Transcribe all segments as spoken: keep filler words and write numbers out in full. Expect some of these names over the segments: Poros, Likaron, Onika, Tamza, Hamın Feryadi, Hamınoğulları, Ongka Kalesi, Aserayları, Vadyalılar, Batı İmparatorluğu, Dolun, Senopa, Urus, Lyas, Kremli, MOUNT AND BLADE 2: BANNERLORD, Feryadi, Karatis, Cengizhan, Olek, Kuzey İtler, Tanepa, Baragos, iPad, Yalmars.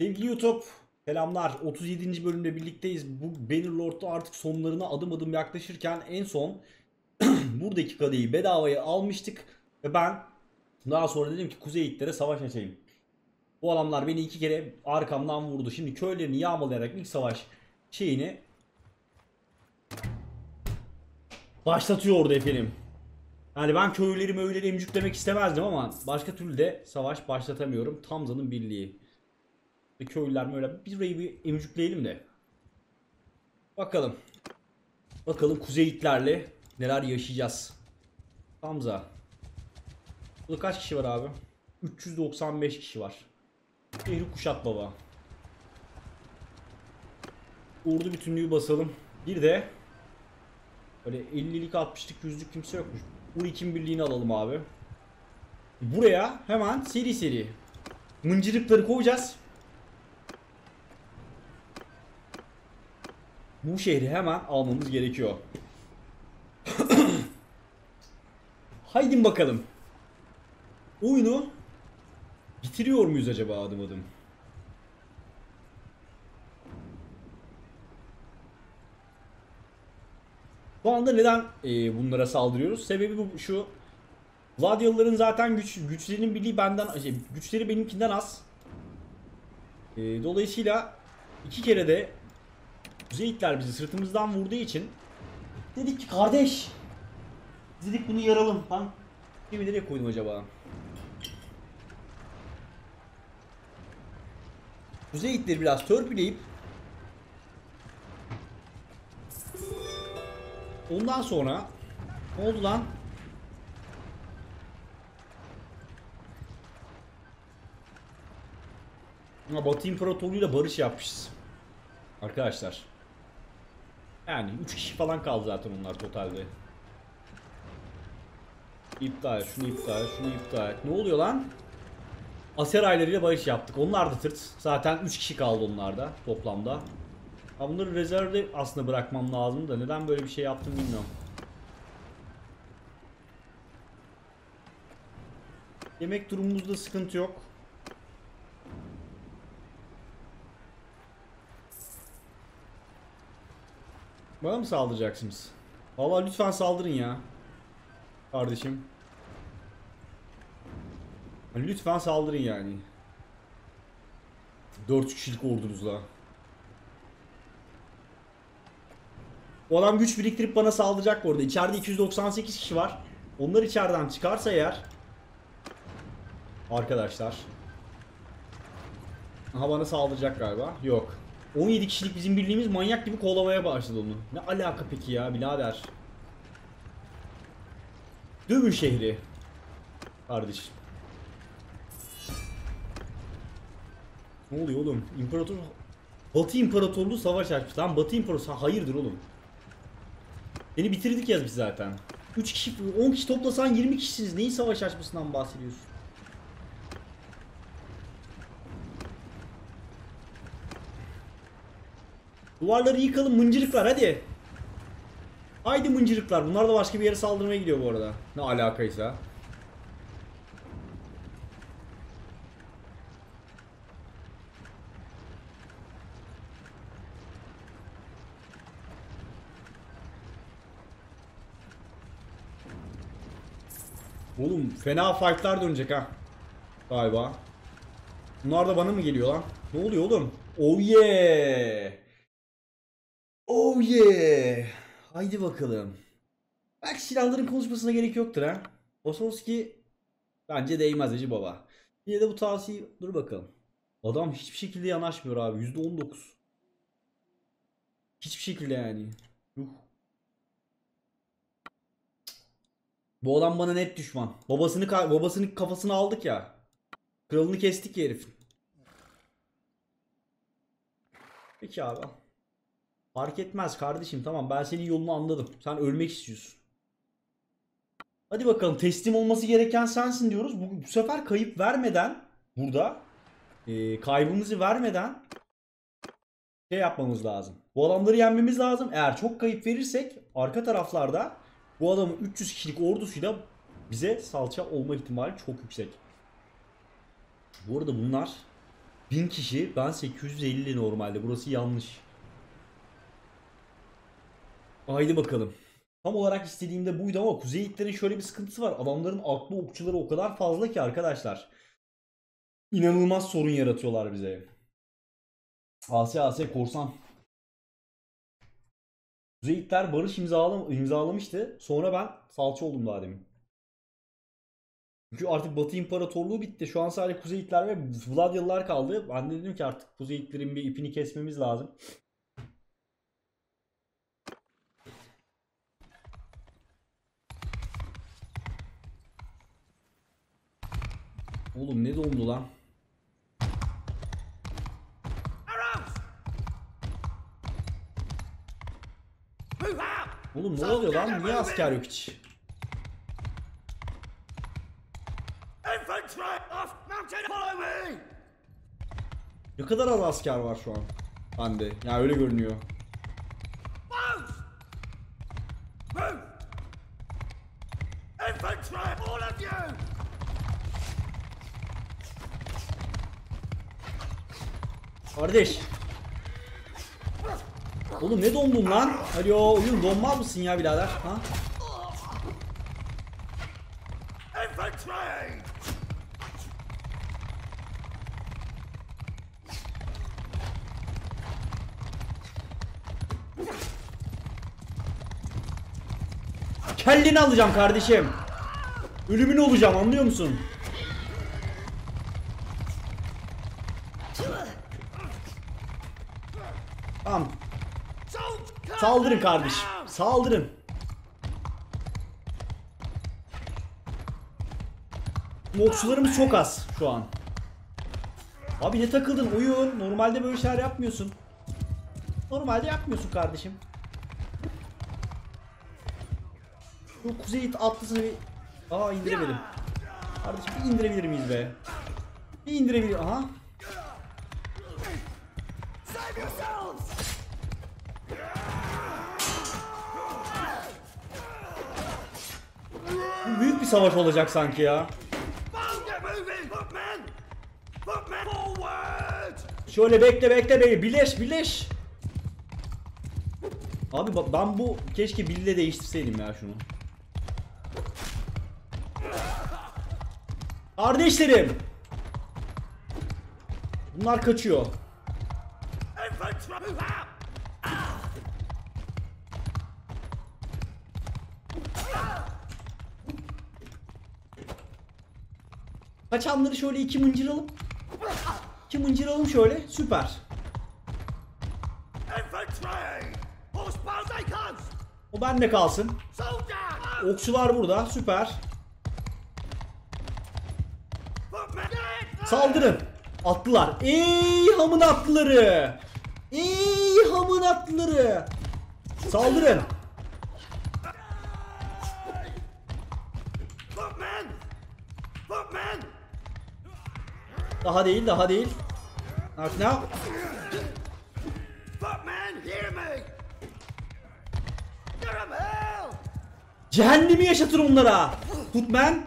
Sevgili YouTube, selamlar. otuz yedinci bölümde birlikteyiz. Bu Banner Lord'da artık sonlarına adım adım yaklaşırken en son buradaki kaleyi bedavaya almıştık. Ve ben daha sonra dedim ki Kuzey İtlere savaş açayım. Bu adamlar beni iki kere arkamdan vurdu. Şimdi köylerini yağmalayarak ilk savaş şeyini başlatıyordu efendim. Yani ben köylerimi öyle emcüklemek istemezdim ama başka türlü de savaş başlatamıyorum. Tamza'nın birliği. Köylüler böyle bir burayı bir emcükleyelim de. Bakalım. Bakalım Kuzey İtlerle neler yaşayacağız. Tamza. Burada kaç kişi var abi? üç yüz doksan beş kişi var. Şehri kuşat baba. Ordu bütünlüğü basalım. Bir de böyle ellilik altmışlık yüzlük kimse yokmuş. Urik'in birliğini alalım abi. Buraya hemen seri seri mıncırıkları kovacağız. Bu şehri hemen almamız gerekiyor. Haydi bakalım. Oyunu bitiriyor muyuz acaba adım adım? Bu anda neden e, bunlara saldırıyoruz? Sebebi bu şu. Vadyalıların zaten güç güçlerinin birliği benden şey, güçleri benimkinden az. E, dolayısıyla iki kere de Kuzey İtler bizi sırtımızdan vurduğu için dedik ki kardeş, dedik bunu yaralım. Ben kimi nereye koydum acaba? Kuzey İtleri biraz törpüleyip ondan sonra ne oldu lan? Batı İmparatorluğu'yla barış yapmışız arkadaşlar. Yani üç kişi falan kaldı zaten onlar totalde. İptal, şunu iptal, şunu iptal. Ne oluyor lan? Aserayları ile barış yaptık. Onlar da tırt. Zaten üç kişi kaldı onlarda toplamda. Ha, bunları rezervde aslında bırakmam lazım da neden böyle bir şey yaptım bilmiyorum. Yemek durumumuzda sıkıntı yok. Bana mı saldıracaksınız? Vallahi lütfen saldırın ya. Kardeşim. Lütfen saldırın yani. dört kişilik ordunuzla. O adam güç biriktirip bana saldıracak bu arada. İçeride iki yüz doksan sekiz kişi var. Onlar içeriden çıkarsa eğer. Arkadaşlar. Aha, bana saldıracak galiba. Yok. on yedi kişilik bizim birliğimiz manyak gibi kovalamaya başladı onu. Ne alaka peki ya birader? Dövün şehri. Kardeşim. Ne oluyor oğlum? İmparator... Batı İmparatorluğu savaş açmış. Lan Batı İmparatorluğu hayırdır oğlum? Beni bitirdik ya biz zaten. üç kişi, on kişi toplasan yirmi kişisiniz. Neyi savaş açmasından bahsediyorsun? Duvarları yıkalım mıncırıklar hadi. Haydi mıncırıklar. Bunlar da başka bir yere saldırmaya gidiyor bu arada. Ne alakaysa. Oğlum fena fightlar dönecek ha. Galiba. Bunlar da bana mı geliyor lan? Ne oluyor oğlum? Oh yeah. Oh yeah. Haydi bakalım. Belki silahların konuşmasına gerek yoktur ha. Osorski bence değmez Eci baba. Yine de bu tavsiye... Dur bakalım. Adam hiçbir şekilde yanaşmıyor abi. yüzde on dokuz. Hiçbir şekilde yani. Yuh. Bu adam bana net düşman. Babasını babasının kafasını aldık ya. Kralını kestik ya herifin. Peki abi. Fark etmez kardeşim, tamam ben senin yolunu anladım. Sen ölmek istiyorsun. Hadi bakalım, teslim olması gereken sensin diyoruz. Bu, bu sefer kayıp vermeden burada e, kaybımızı vermeden şey yapmamız lazım. Bu adamları yenmemiz lazım. Eğer çok kayıp verirsek arka taraflarda bu adamın üç yüz kişilik ordusuyla bize salça olma ihtimali çok yüksek. Bu arada bunlar bin kişi, ben sekiz yüz elli normalde, burası yanlış. Haydi bakalım. Tam olarak istediğimde buydu ama Kuzey İtlerin şöyle bir sıkıntısı var. Adamların atlı okçuları o kadar fazla ki arkadaşlar. İnanılmaz sorun yaratıyorlar bize. Asya Asya korsan. Kuzey İtler barış imzalam imzalamıştı. Sonra ben salça oldum daha demin. Çünkü artık Batı İmparatorluğu bitti. Şu an sadece Kuzey İtler ve Vadyalılar kaldı. Ben de dedim ki artık Kuzey İtlerin bir ipini kesmemiz lazım. Oğlum ne dondu lan? Oğlum ne oluyor lan? Niye asker yok hiç? Ne kadar az asker var şu an bende. Ya yani öyle görünüyor. Kardeş. Oğlum ne dondun lan? Alo oyun, donmaz mısın ya birader? Ha? Kellini alacağım kardeşim. Ölümün olacağım, anlıyor musun? Tamam. Saldırın kardeşim. Saldırın. Okçularımız çok az şu an. Abi ne takıldın oyun? Normalde böyle şeyler yapmıyorsun. Normalde yapmıyorsun kardeşim. Şu Kuzey İt atlısını bir... Aa indiremedim. Kardeşim bir indirebilir miyiz be? Bir indirebilir... Aha. Bu büyük bir savaş olacak sanki ya. Şöyle bekle bekle beni. Birleş birleş. Abi bak ben bu keşke bille değiştirseydim ya şunu. Kardeşlerim. Bunlar kaçıyor. Kaçanları şöyle iki mıncıralım. İki mıncıralım şöyle. Süper. O bende kalsın. Okçular burada. Süper. Saldırın. Atlılar. Ey hamın atlıları. Ey hamın atlıları. Saldırın. Daha değil, daha değil. Artık ne yap? Cehennemi yaşatır onlara. Footman.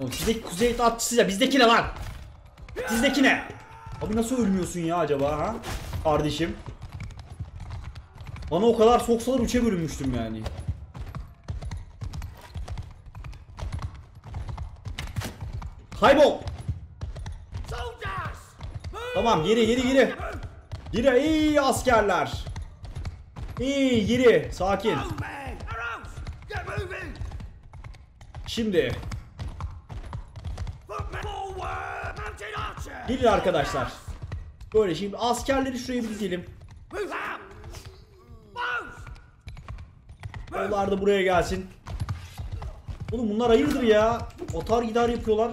Oğlum sizdeki Kuzey atçısı ya, bizdeki ne lan? Sizdeki ne? Abi nasıl ölmüyorsun ya acaba ha? Kardeşim. Bana o kadar soksalar üçe bölünmüştüm yani. Kaybol. Tamam geri geri geri. Geri iyi askerler. İyi geri sakin. Şimdi. Geri arkadaşlar. Böyle şimdi askerleri şuraya bir dizelim. Onlar da buraya gelsin. Oğlum bunlar hayırdır ya. Atar gider yapıyorlar.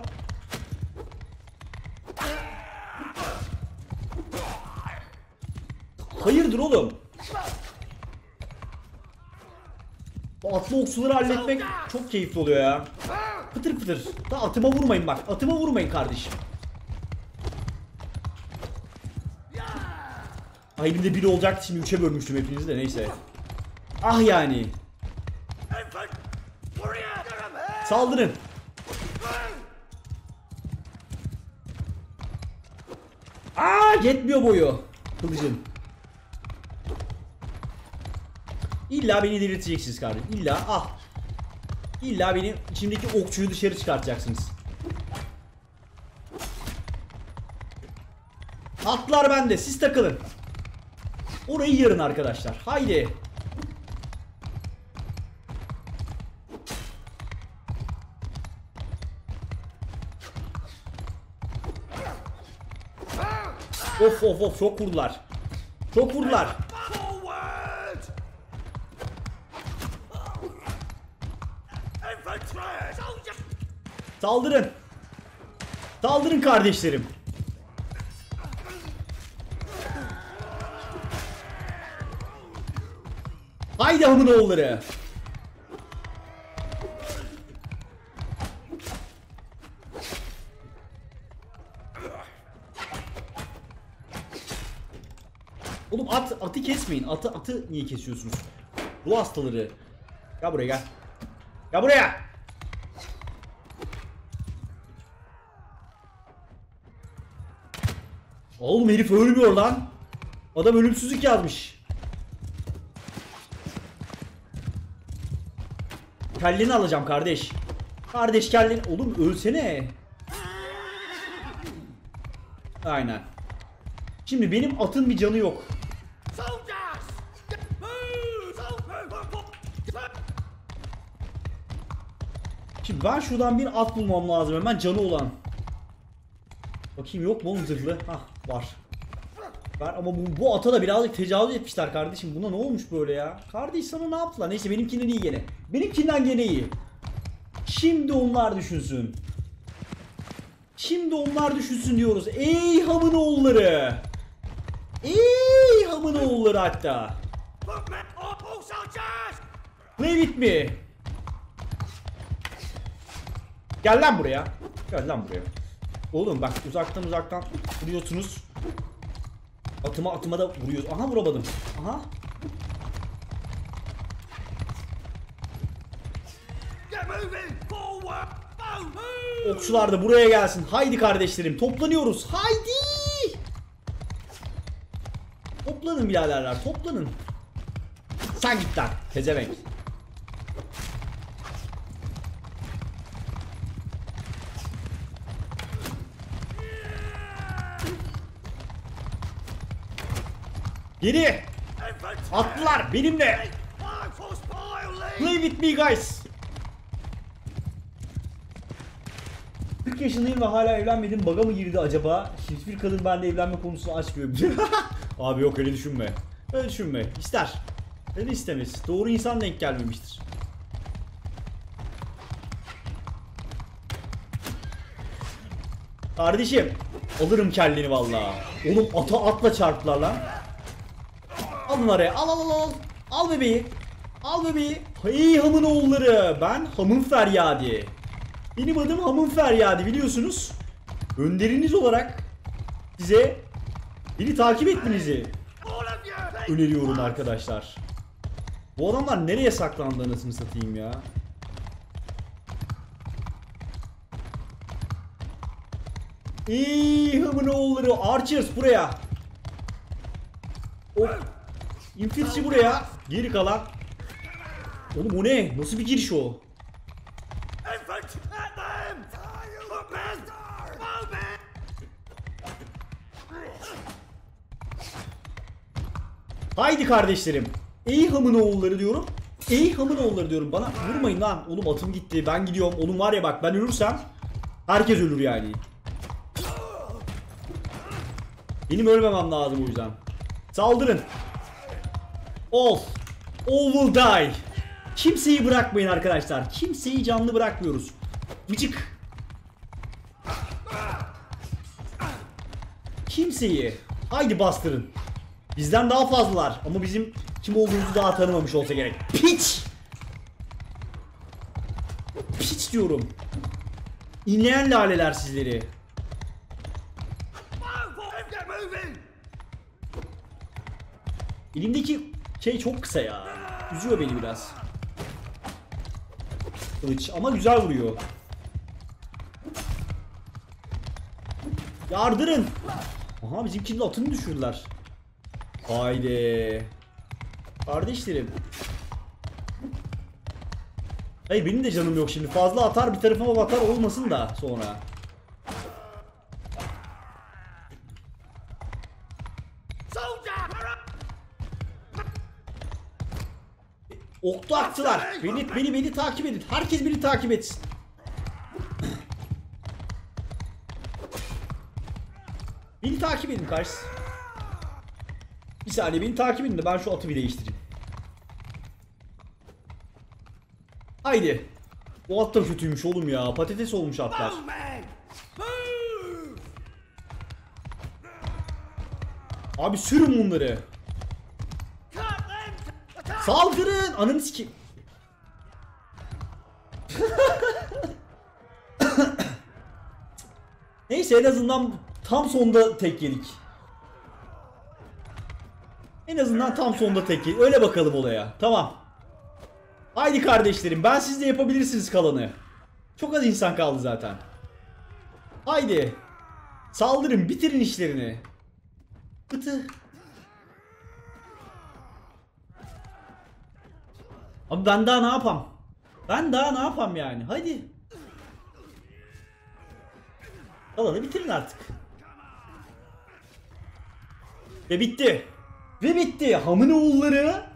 Hayırdır oğlum? Bu atlı okçuları halletmek çok keyifli oluyor ya. Pıtır pıtır. Da atıma vurmayın bak. Atıma vurmayın kardeşim. Ay elimde biri olacaktı şimdi, üçe bölmüştüm hepinizi de neyse. Ah yani. Saldırın. Aa, yetmiyor boyu kılıcın. İlla beni delirteceksiniz kardeşim. İlla ah. İlla benim içimdeki okçuyu dışarı çıkartacaksınız. Atlar bende, siz takılın. Orayı yarın arkadaşlar. Haydi. Of of of, çok vurdular. Çok vurdular. Saldırın. Saldırın kardeşlerim. Haydi Hamınoğulları. Oğlum at, atı kesmeyin. Atı atı niye kesiyorsunuz? Bu hastaları. Gel buraya gel. Gel buraya. Oğlum herif ölmüyor lan. Adam ölümsüzlük yazmış. Kelleni alacağım kardeş. Kardeş kelleni. Oğlum ölsene. Aynen. Şimdi benim atın bir canı yok. Şimdi ben şuradan bir at bulmam lazım hemen canı olan. Bakayım yok mu onun zırhlı? Hah var. Var ama bu, bu ata da birazcık tecavüz etmişler kardeşim. Buna ne olmuş böyle ya? Kardeş sana ne yaptılar? Neyse benimkinden iyi gene. Benimkinden gene iyi. Şimdi onlar düşünsün. Şimdi onlar düşünsün diyoruz. Ey Hamınoğulları. Ey Hamınoğulları hatta. Levit mi? Gel lan buraya. Gel lan buraya. Oğlum bak uzaktan uzaktan vuruyorsunuz. Atıma atıma da vuruyoruz. Aha vuramadım. Aha. Okçular da buraya gelsin. Haydi kardeşlerim toplanıyoruz. Haydi. Toplanın biraderler toplanın. Sen git lan tezemek. Geri! Attılar benimle! Play with me guys! kırk yaşındayım ve hala evlenmedim. Baga mı girdi acaba? Hiçbir kadın bende evlenme konusunu açmıyor. Abi yok öyle düşünme. Öyle düşünme. İster. Öyle istemez. Doğru insan denk gelmemiştir. Kardeşim! Alırım kelleni vallahi. Oğlum ata atla çarptılar lan. Al bunları. Al al al. Al bebeği. Al bebeği. Hey Hamınoğulları. Ben Hamın Feryadi. Benim adım Hamın Feryadi biliyorsunuz. Önderiniz olarak size beni takip etmenizi öneriyorum arkadaşlar. Bu adamlar nereye saklandı anasını satayım ya. Ey Hamınoğulları. Archers buraya. O infiltri buraya. Geri kalan. Oğlum o ne? Nasıl bir giriş o? Haydi kardeşlerim. Ey Hamınoğulları diyorum. Ey Hamınoğulları diyorum. Bana vurmayın lan. Oğlum atım gitti. Ben gidiyorum. Oğlum var ya bak ben ölürsem herkes ölür yani. Benim ölmemem lazım o yüzden. Saldırın. All. All will die. Kimseyi bırakmayın arkadaşlar. Kimseyi canlı bırakmıyoruz. Gıcık. Kimseyi. Haydi bastırın. Bizden daha fazlalar. Ama bizim kim olduğumuzu daha tanımamış olsa gerek. Piç. Piç diyorum. İnleyen laleler sizleri. Elimdeki şey çok kısa ya. Üzüyor beni biraz. Kılıç ama güzel vuruyor. Yardırın. Aha bizimkinin atını düşürdüler. Haydi. Kardeşlerim. Hayır benim de canım yok şimdi. Fazla atar bir tarafıma bakar olmasın da sonra. Oktu attılar. Beni beni beni takip edin. Herkes beni takip etsin. Beni takip edin karşı. Bir saniye beni takip edin de ben şu atı bir değiştireyim. Haydi. O at da kötüymüş oğlum ya. Patates olmuş atlar. Abi sürün bunları. Saldırın! Ananı sikeyim. Neyse en azından tam sonda tek yedik. En azından tam sonda tek yedik. Öyle bakalım olaya. Tamam. Haydi kardeşlerim ben siz de yapabilirsiniz kalanı. Çok az insan kaldı zaten. Haydi. Saldırın bitirin işlerini. Bıtı. Abi ben daha ne yapam? Ben daha ne yapam yani? Hadi. Kalanı bitirin artık. Ve bitti. Ve bitti. Hamınoğulları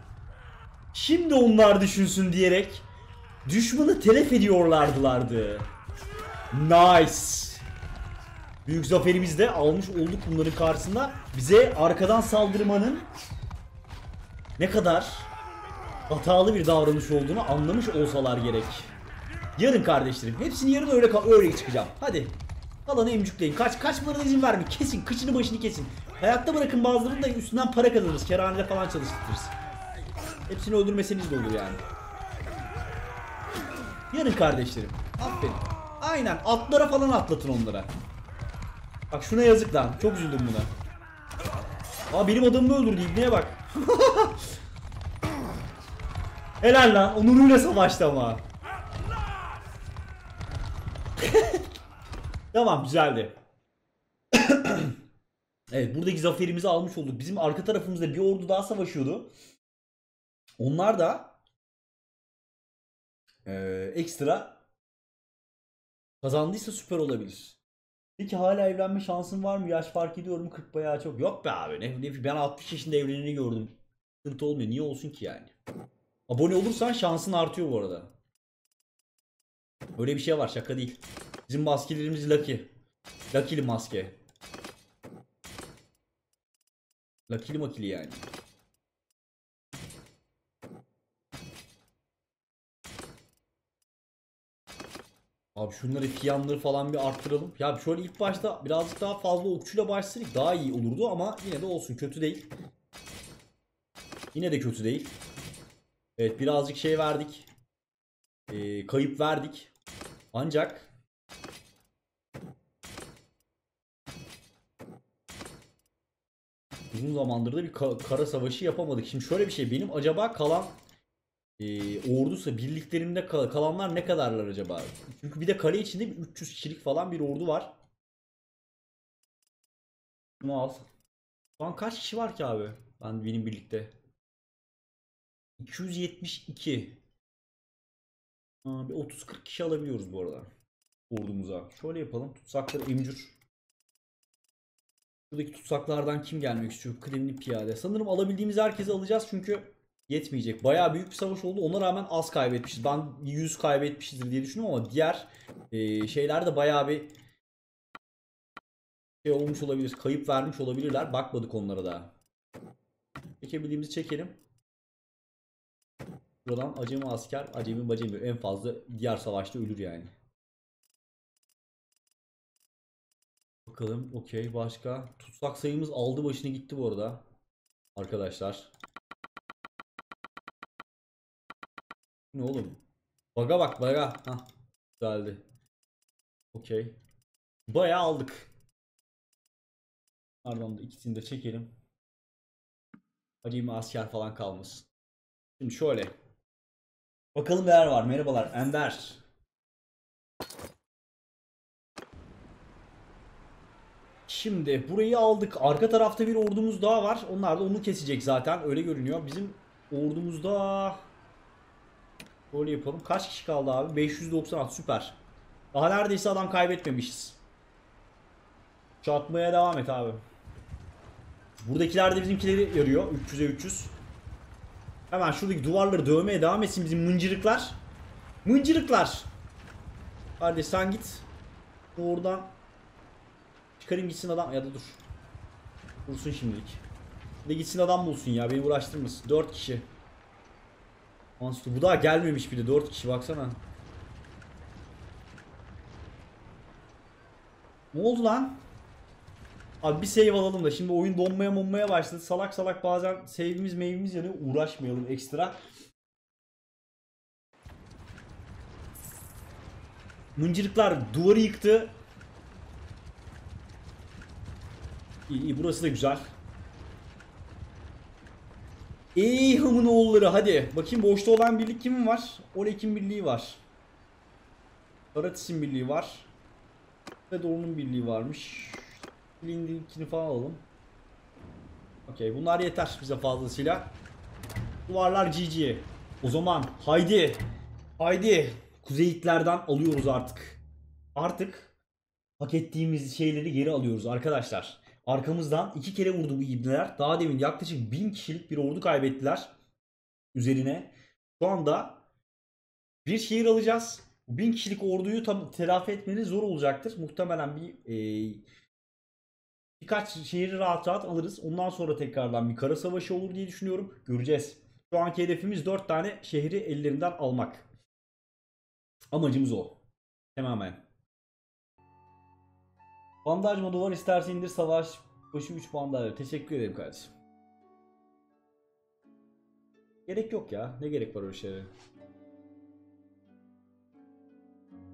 şimdi onlar düşünsün diyerek düşmanı telef ediyorlardılardı. Nice. Büyük zaferimizi de almış olduk bunların karşısında. Bize arkadan saldırmanın ne kadar hatalı bir davranış olduğunu anlamış olsalar gerek. Yarın kardeşlerim. Hepsini yarın öyle öyle çıkacağım. Hadi. Kalanı emcükleyin. Kaç kaçmalarına izin vermeyin. Kesin. Kıçını başını kesin. Hayatta bırakın bazılarını da üstünden para kazanırız. Kerhanede falan çalıştırırız. Hepsini öldürmeseniz de olur yani. Yarın kardeşlerim. Aferin. Aynen. Atlara falan atlatın onlara. Bak şuna yazık lan. Çok üzüldüm buna. Aa benim adamımı öldürdü. İbneye bak. Helal lan. Onuruyla savaştı ama. Tamam güzeldi. Evet buradaki zaferimizi almış olduk. Bizim arka tarafımızda bir ordu daha savaşıyordu. Onlar da e, ekstra kazandıysa süper olabilir. Peki hala evlenme şansın var mı? Yaş fark ediyorum kırk bayağı çok. Yok be abi. Ne, ne, ben altmış yaşında evleneni gördüm. Sıkıntı olmuyor. Niye olsun ki yani? Abone olursan şansın artıyor bu arada. Böyle bir şey var şaka değil. Bizim maskelerimiz Lucky. Lucky'li maske. Lucky'li makili yani. Abi şunları fiyanları falan bir arttıralım. Ya şöyle ilk başta birazcık daha fazla okçuyla başlasak daha iyi olurdu ama yine de olsun kötü değil. Yine de kötü değil. Evet birazcık şey verdik. Ee, kayıp verdik. Ancak uzun zamandır da bir ka kara savaşı yapamadık. Şimdi şöyle bir şey benim acaba kalan e, orduysa birliklerimde kal kalanlar ne kadarlar acaba? Çünkü bir de kale içinde bir üç yüz kişilik falan bir ordu var. Bunu al. Şu an kaç kişi var ki abi? Ben benim birlikte. iki yüz yetmiş iki. Abi otuz kırk kişi alabiliyoruz bu arada ordumuza. Şöyle yapalım. Tutsakları emcür. Buradaki tutsaklardan kim gelmek istiyor? Kremli piyade. Sanırım alabildiğimiz herkesi alacağız çünkü yetmeyecek. Bayağı büyük bir savaş oldu. Ona rağmen az kaybetmişiz. Ben yüz kaybetmişizdir diye düşünüyorum ama diğer e, şeyler de bayağı bir şey olmuş olabilir. Kayıp vermiş olabilirler. Bakmadık onlara da. Çekebildiğimizi çekelim. Buradan acemi asker, acemi bacemi en fazla diğer savaşta ölür yani. Bakalım okey başka. Tutsak sayımız aldı başını gitti bu arada. Arkadaşlar. Ne oğlum? Baga bak baga. Hah. Güzeldi. Okey. Bayağı aldık. Pardon da ikisini de çekelim. Acemi asker falan kalmasın. Şimdi şöyle. Bakalım neler var. Merhabalar Ender. Şimdi burayı aldık. Arka tarafta bir ordumuz daha var. Onlar da onu kesecek zaten. Öyle görünüyor. Bizim ordumuzda... Böyle yapalım. Kaç kişi kaldı abi? beş yüz doksan altı. Süper. Daha neredeyse adam kaybetmemişiz. Çatmaya devam et abi. Buradakiler de bizimkileri yarıyor. üç yüze üç yüz. Hemen şuradaki duvarları dövmeye devam etsin bizim mıncırıklar. Mıncırıklar. Hadi sen git. Oradan. Çıkarayım gitsin adam. Ya da dur. Bulsun şimdilik. Bir de gitsin adam bulsun ya. Beni uğraştırmasın. dört kişi. Bu daha gelmemiş bile. dört kişi baksana. Ne oldu lan? Abi bir save alalım da. Şimdi oyun donmaya monmaya başladı. Salak salak bazen save'imiz meyvimiz yanıyor. Uğraşmayalım ekstra. Mıncırıklar duvarı yıktı. İyi, iyi burası da güzel. Ey Hamınoğulları hadi. Bakayım boşta olan birlik kimin var? Olek'in birliği var. Karatis'in birliği var. Ve Dolun'un birliği varmış. Lindikini falan alalım. Okey bunlar yeter bize fazlasıyla. Duvarlar G G. O zaman haydi. Haydi. Kuzey İtler'den alıyoruz artık. Artık hak ettiğimiz şeyleri geri alıyoruz arkadaşlar. Arkamızdan iki kere vurdu bu ibneler. Daha demin yaklaşık bin kişilik bir ordu kaybettiler. Üzerine. Şu anda bir şehir alacağız. bin kişilik orduyu tam telafi etmeniz zor olacaktır. Muhtemelen bir e, birkaç şehri rahat rahat alırız. Ondan sonra tekrardan bir kara savaşı olur diye düşünüyorum. Göreceğiz. Şu anki hedefimiz dört tane şehri ellerinden almak. Amacımız o. Tamamen. Bandaj modu var. İstersen indir savaş. Başı üç bandaj. Teşekkür ederim kardeşim. Gerek yok ya. Ne gerek var öyle şeylere?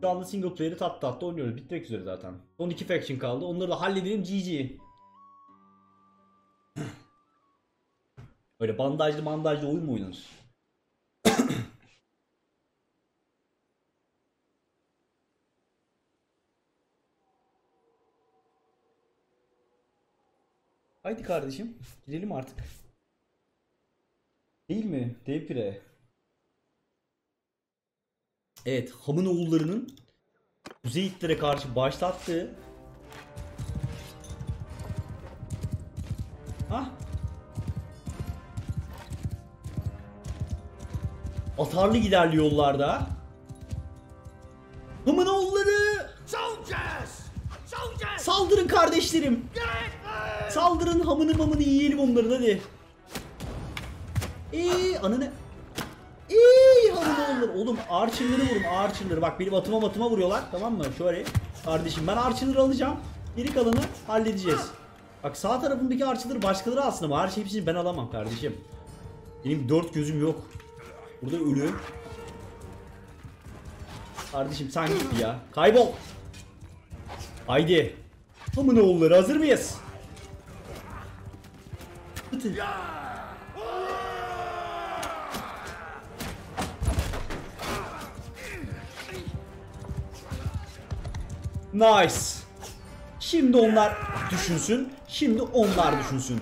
Şu anda single player'ı tatlı tatlı oynuyoruz. Bitmek üzere zaten. Son iki faction kaldı. Onları da halledelim. G G. Öyle bandajlı bandajlı oyun mu oynanır? Haydi kardeşim. Gidelim artık. Değil mi? Depre. Evet. Hamınoğulları'nın Kuzey İtlere karşı başlattığı. Hah. Atarlı giderli yollarda. Hamınoğulları. Saldırın kardeşlerim. Saldırın hamını mamını yiyelim onları hadi. Eee ananı. Eee hamınoğulları. Oğlum archer'ları vurun archer'ları. Bak benim atıma matıma vuruyorlar tamam mı? Şöyle kardeşim ben archer'ları alacağım. Geri kalanı halledeceğiz. Bak sağ tarafımdaki archer'ları başkaları alsın ama her şey hepsini ben alamam kardeşim. Benim dört gözüm yok. Burada ölüyorum. Kardeşim sen git ya. Kaybol. Haydi. Hamınoğulları hazır mıyız? Nice. Şimdi onlar düşünsün. Şimdi onlar düşünsün.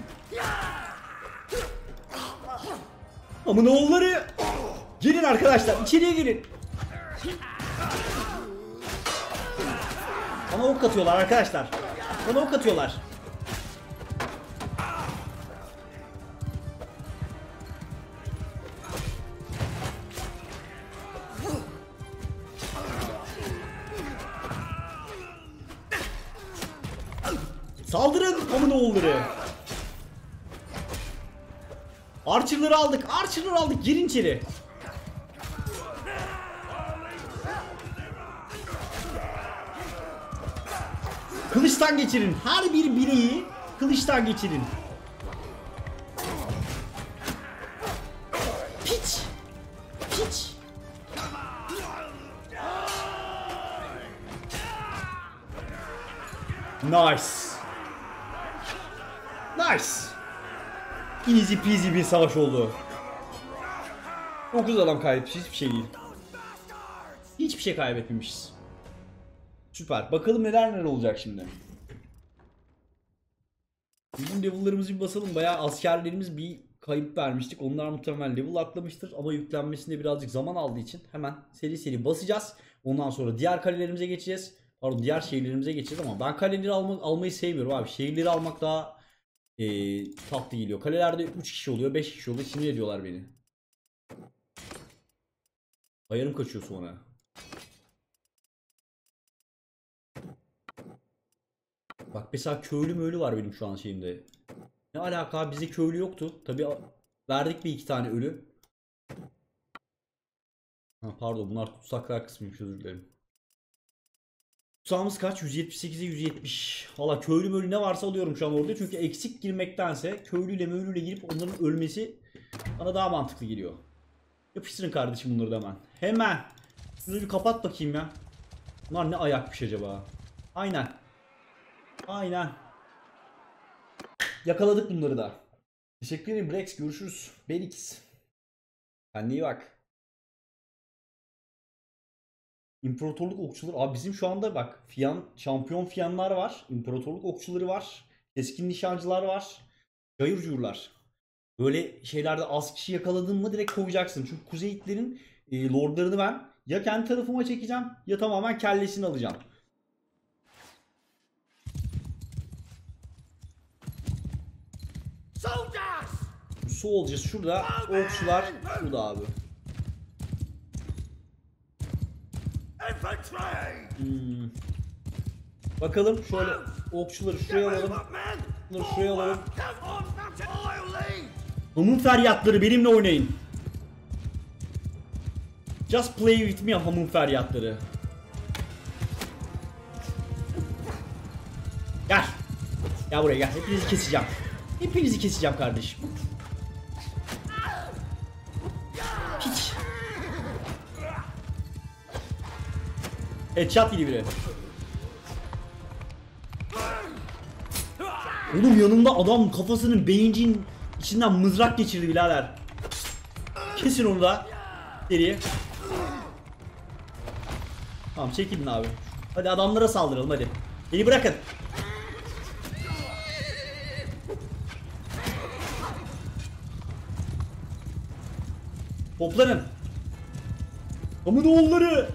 Hamınoğulları. Girin arkadaşlar. İçeriye girin. Bana ok atıyorlar arkadaşlar. Bana ok atıyorlar. Saldırın Hamınoğulları. Archer'ları aldık. Archer'ları aldık. Girin içeri. Kılıçtan geçirin. Her bir bireyi kılıçtan geçirin. Piç. Piç. Nice. Nice. Easy peasy bir savaş oldu. dokuz adam kaybetmiş. Hiçbir şey değil. Hiçbir şey kaybetmemişiz. Süper. Bakalım neler neler olacak şimdi. Bizim level'larımızı bir basalım. Bayağı askerlerimiz bir kayıp vermiştik. Onlar muhtemelen level atlamıştır ama yüklenmesinde birazcık zaman aldığı için hemen seri seri basacağız. Ondan sonra diğer kalelerimize geçeceğiz. Pardon, diğer şehirlerimize geçeceğiz ama ben kaleleri alma, almayı sevmiyorum abi. Şehirleri almak daha e, tatlı geliyor. Kalelerde üç kişi oluyor, beş kişi oluyor. Sinir ediyorlar beni. Ayarım kaçıyor sonra. Bak mesela köylü möylü var benim şu an şeyimde. Ne alaka, bize köylü yoktu. Tabi verdik bir iki tane ölü. Ha, pardon, bunlar tutsaklar kısmıymış, özür dilerim. Tutsağımız kaç? yüz yetmiş sekize yüz yetmiş. Valla köylü möylü ne varsa alıyorum şu an orada. Çünkü eksik girmektense köylüyle möylüyle girip onların ölmesi bana daha mantıklı geliyor. Yapıştırın kardeşim bunları da hemen. Hemen. Şunu bir kapat bakayım ya. Bunlar ne ayakmış acaba? Aynen. Aynen. Yakaladık bunları da. Teşekkür ederim Brex. Görüşürüz. Belix. Kendine iyi bak. İmparatorluk okçuları. Abi bizim şu anda bak. Fiyan, şampiyon fiyanlar var. İmparatorluk okçuları var. Keskin nişancılar var. Cayır cuyurlar. Böyle şeylerde az kişi yakaladın mı direkt koyacaksın. Çünkü Kuzey İtlerin e, lordlarını ben ya kendi tarafıma çekeceğim ya tamamen kellesini alacağım. Su olacağız şurada, okçular şurada abi. Hmm. Bakalım şöyle okçuları şuraya alalım. Bunları şuraya alalım. Hamın feryatları benimle oynayın. Just play with me hamın feryatları. Gel. Gel buraya gel. Hepinizi keseceğim. Hepinizi keseceğim kardeşim. Piç. Headshot gibi biri. Oğlum yanımda adam kafasının beyincin İçinden mızrak geçirdi birader. Kesin onu da. Geriye. Tamam çekilin abi. Hadi adamlara saldıralım hadi. Beni bırakın. Toplanın. Hamınoğulları.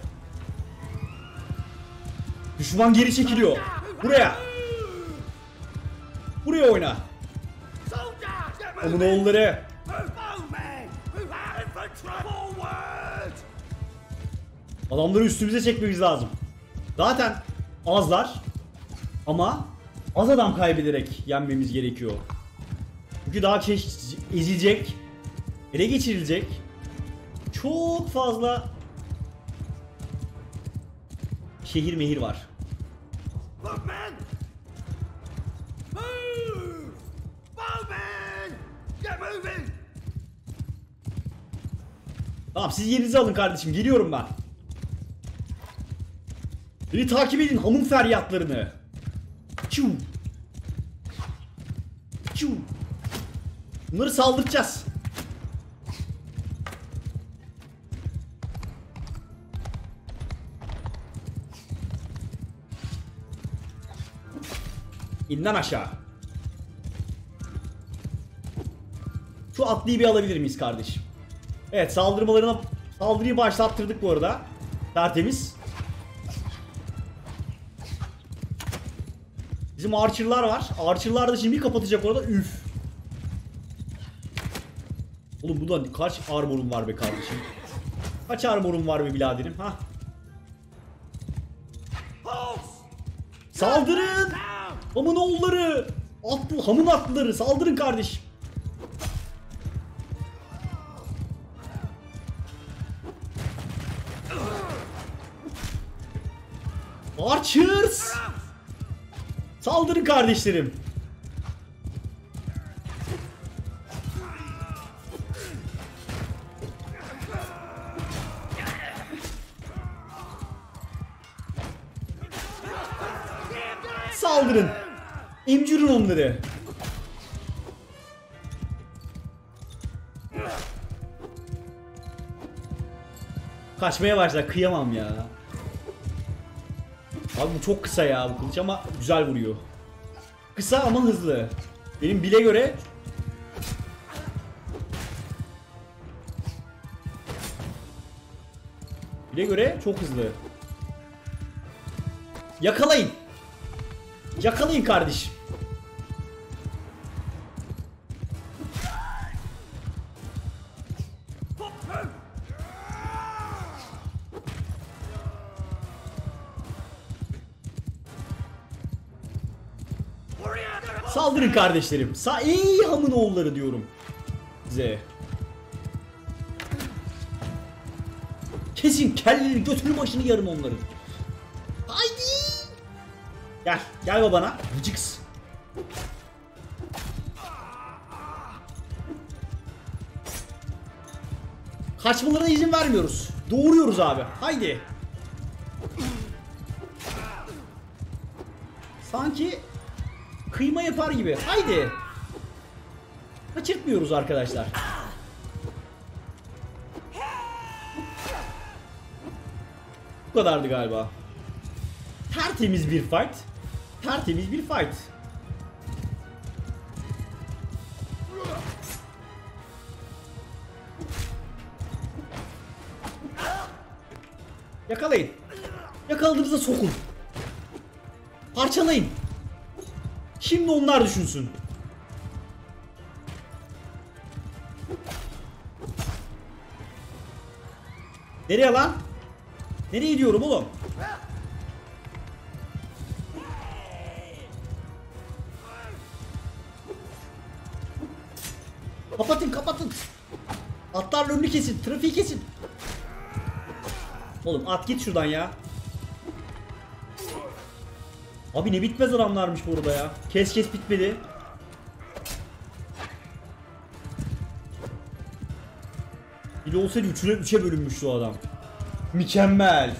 Düşman geri çekiliyor. Buraya. Buraya oyna. Hamınoğulları. Adamları üstümüze çekmemiz lazım. Zaten azlar ama az adam kaybederek yenmemiz gerekiyor. Çünkü daha çeşit ezilecek, ele geçirilecek çok fazla şehir mehir var. Tamam siz yerinizi alın kardeşim, geliyorum ben. Beni takip edin hamın feryatlarını. Çuv. Çuv. Bunları saldıracağız. İnden aşağı. Şu atlıyı bir alabilir miyiz kardeşim? Evet, saldırmalarına saldırıyı başlattırdık bu arada. Tertemiz. Bizim archer'lar var. Archer'lar da şimdi kapatacak orada. Üf. Oğlum bundan kaç armor'um var be kardeşim? Kaç armor'um var be biraderim? Ha? Saldırın! Hamınoğulları! Atlı, hamın atlıları saldırın kardeşim. Archers! Saldırın kardeşlerim. Saldırın. İmcirin onları. Kaçmaya başlar, kıyamam ya. Abi bu çok kısa ya bu kılıç ama güzel vuruyor. Kısa ama hızlı. Benim bile göre. Bile göre çok hızlı. Yakalayın. Yakalayın kardeşim. Saldırın kardeşlerim. Sa Ey Hamınoğulları diyorum size. Kesin kelleri götünü başını yarın onların. Haydi. Gel. Gel babana. Vıcıks. Kaçmalarına izin vermiyoruz. Doğuruyoruz abi. Haydi. Sanki kıyma yapar gibi. Haydi. Kaçırtmıyoruz arkadaşlar. Bu kadardı galiba. Tertemiz bir fight. Tertemiz bir fight. Yakalayın. Yakaladığınızda sokun. Parçalayın. Şimdi onlar düşünsün. Nereye lan? Nereye gidiyorum oğlum? Kapatın kapatın. Atların önünü kesin. Trafiği kesin. Oğlum at git şuradan ya. Abi ne bitmez adamlarmış burada ya. Kes kes bitmedi. Bile olsaydı üçüne üçe bölünmüş şu adam. Mükemmel.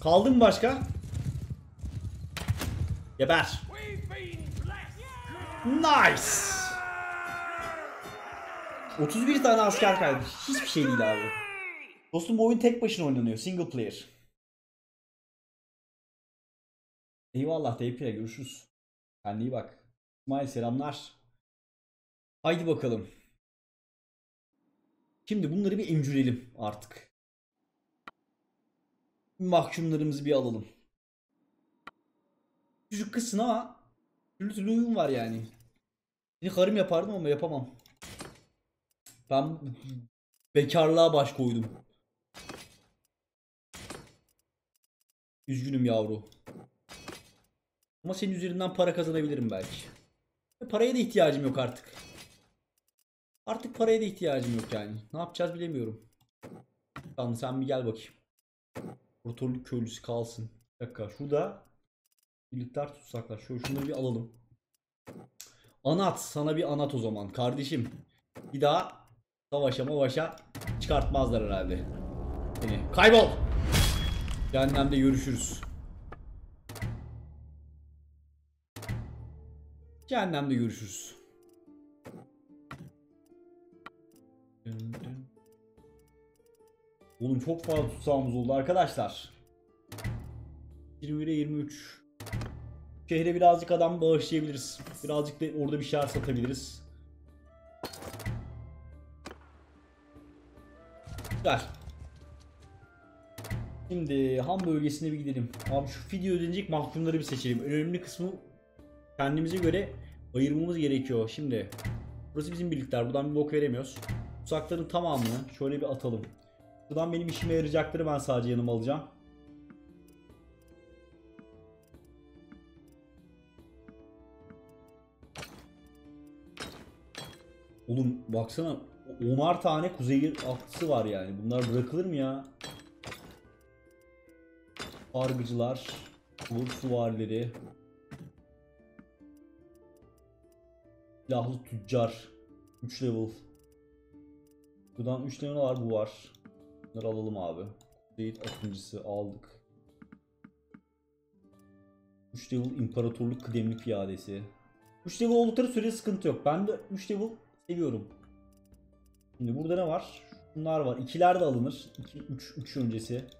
Kaldı mı başka? Geber. Nice. otuz bir tane asker kalmış. Hiçbir şey değil abi. Dostum bu oyun tek başına oynanıyor. Single player. Eyvallah T P'ye görüşürüz. Kendine iyi bak. İsmail selamlar. Haydi bakalım. Şimdi bunları bir emcürelim artık. Mahkumlarımızı bir alalım. Çocuk kızsın ama türlü türlü uyum var yani. Seni karım yapardım ama yapamam. Ben bekarlığa baş koydum. Üzgünüm yavru. Ama senin üzerinden para kazanabilirim belki. Paraya da ihtiyacım yok artık. Artık paraya da ihtiyacım yok yani. Ne yapacağız bilemiyorum. Tamam sen bir gel bakayım. Rotorluk köylüsü kalsın. Bir dakika şurada. Birlikler tutsaklar. Şöyle şunları bir alalım. Anat. Sana bir anat o zaman. Kardeşim. Bir daha savaşa mavaşa çıkartmazlar herhalde. Seni. Kaybol. Cehennemde görüşürüz. Cehennemde görüşürüz. Oğlum çok fazla tutsağımız oldu arkadaşlar. yirmi bire yirmi üç. Şehre birazcık adam bağışlayabiliriz. Birazcık da orada bir şeyler satabiliriz. Güzel. Şimdi Han bölgesine bir gidelim. Abi şu fidye ödenecek mahkumları bir seçelim. Önemli kısmı kendimize göre ayırmamız gerekiyor. Şimdi burası bizim birlikler. Buradan bir bok veremiyoruz. Tutsakların tamamını şöyle bir atalım. Buradan benim işime yarayacakları ben sadece yanıma alacağım. Oğlum baksana onar tane kuzey atlısı var yani. Bunlar bırakılır mı ya? Hargıcılar, Urus süvarileri, silahlı tüccar, üç level. Buradan üç level var, bu var. Bunları alalım abi. Kuzey akıncısı aldık. üç level imparatorluk kıdemli piyadesi. üç level oldukları sürece sıkıntı yok. Ben de üç level seviyorum. Şimdi burada ne var? Bunlar var. ikiler de alınır. iki, üç, üç öncesi.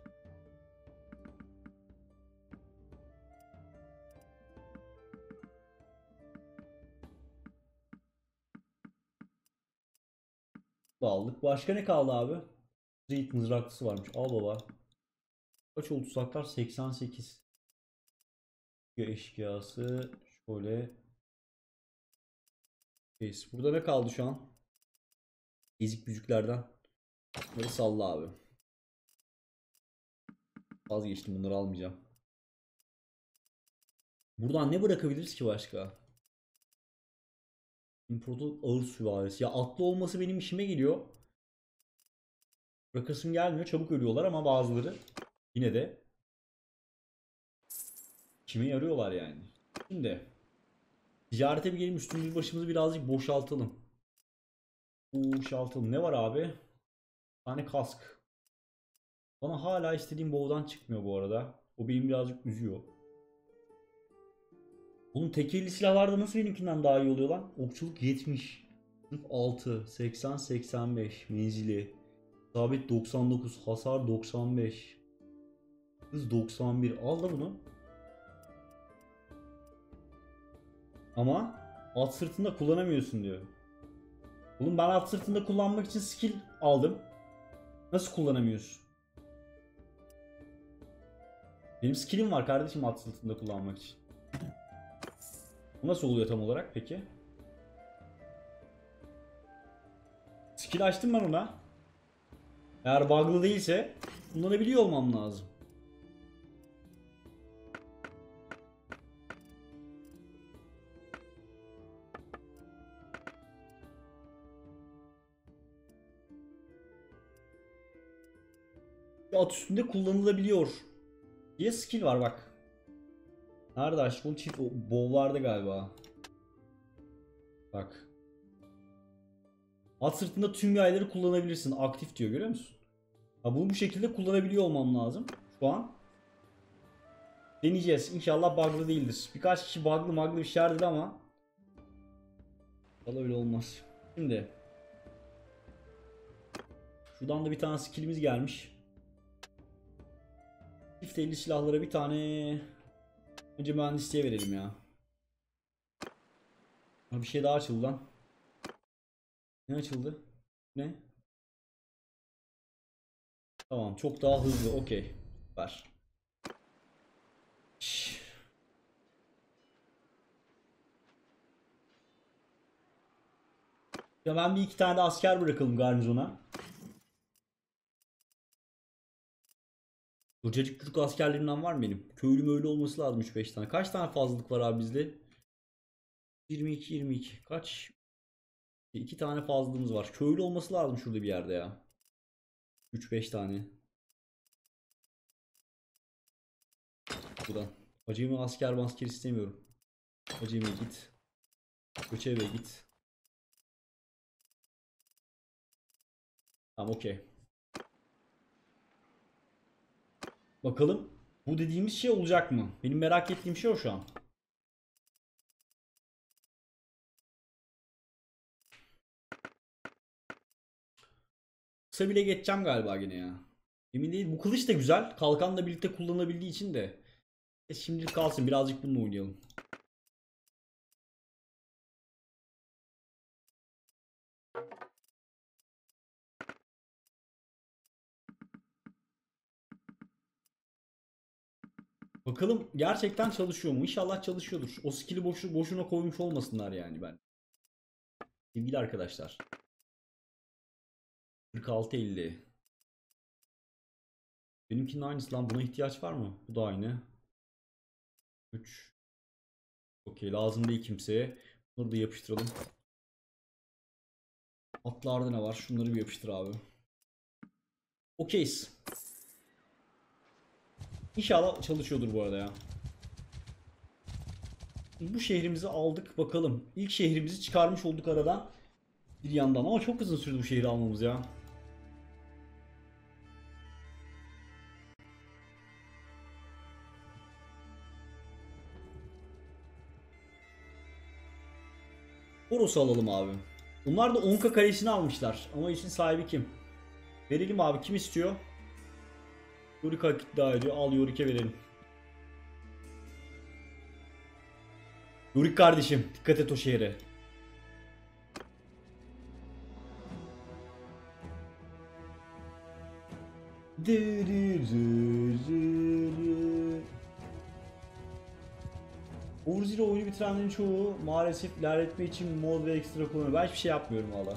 Aldık. Başka ne kaldı abi? Zeyt mızraklısı varmış. Al baba. Kaç oldu tuzaklar? seksen sekiz. Eşkıyası. Şöyle. Neyse. Burada ne kaldı şu an? Ezik bücüklerden. Bunları salla abi. Vazgeçtim. Bunları almayacağım. Buradan ne bırakabiliriz ki başka? İmparator ağır süvarisi. Ya atlı olması benim işime geliyor. Bırakasım gelmiyor. Çabuk ölüyorlar ama bazıları yine de kime yarıyorlar yani. Şimdi ticarete bir gelin, üstümüzü başımızı birazcık boşaltalım. Boşaltalım. Ne var abi? Bir tane kask. Bana hala istediğim bow'dan çıkmıyor bu arada. O benim birazcık üzüyor. Bunun tekerli silahlarda nasıl benimkinden daha iyi oluyor lan? Okçuluk yetmiş. altı. seksen seksen beş. Menzili. Sabit doksan dokuz. Hasar doksan beş. Hız doksan bir. Al da bunu. Ama at sırtında kullanamıyorsun diyor. Oğlum ben at sırtında kullanmak için skill aldım. Nasıl kullanamıyorsun? Benim skillim var kardeşim at sırtında kullanmak için. Nasıl oluyor tam olarak peki? Skill açtım ben ona. Eğer bug'lı değilse kullanabiliyor olmam lazım. At üstünde kullanılabiliyor diye skill var bak. Nerede aşk? Bu çift bow'larda galiba. Bak. At sırtında tüm yayları kullanabilirsin. Aktif diyor, görüyor musun? Ya bunu bu şekilde kullanabiliyor olmam lazım. Şu an deneyeceğiz. İnşallah bug'lı değildir. Birkaç kişi bug'lı maglı bir şeyler dedi ama vallahi öyle olmaz. Şimdi şuradan da bir tane skillimiz gelmiş. Çift elli silahlara bir tane. Önce mühendisliğe verelim ya. Bir şey daha açıldı lan. Ne açıldı? Ne? Tamam, çok daha hızlı. Okey. Ver. Ya ben bir iki tane de asker bırakalım garnizona. Burcacık Türk askerlerinden var mı benim? Köylüm öyle olması lazım üç beş tane. Kaç tane fazlalık var abi bizde? yirmi iki yirmi iki. Kaç? iki tane fazlalığımız var. Köylü olması lazım şurada bir yerde ya. üç beş tane. Buradan. Acemi asker maskeri istemiyorum. Acemi git. Göçebe git. Tamam okey. Bakalım bu dediğimiz şey olacak mı? Benim merak ettiğim şey o şu an. Kısa bile geçeceğim galiba gene ya. Emin değil. Bu kılıç da güzel. Kalkanla birlikte kullanılabildiği için de. E şimdi kalsın. Birazcık bununla oynayalım. Bakalım gerçekten çalışıyor mu? İnşallah çalışıyordur. O skill'i boşu, boşuna koymuş olmasınlar yani ben. Sevgili arkadaşlar. kırk altı elli. Benimkinin aynısı lan. Buna ihtiyaç var mı? Bu da aynı. üç. Okey, lazım değil kimseye. Bunları da yapıştıralım. Atlarda ne var? Şunları bir yapıştır abi. Okeyiz. İnşallah çalışıyordur bu arada ya. Bu şehrimizi aldık bakalım. İlk şehrimizi çıkarmış olduk aradan. Bir yandan ama çok uzun sürdü bu şehri almamız ya. Urus'u alalım abi. Bunlar da Ongka Kalesi'ni almışlar. Ama işin sahibi kim? Verelim abi, kim istiyor? Yorika iddia ediyor. Al Yorik'e verelim. Yorik kardeşim dikkat et o şehre. Uğur oyunu bitirenlerin çoğu maalesef ilerletme için mod ve ekstra kullanıyor. Ben hiçbir şey yapmıyorum valla.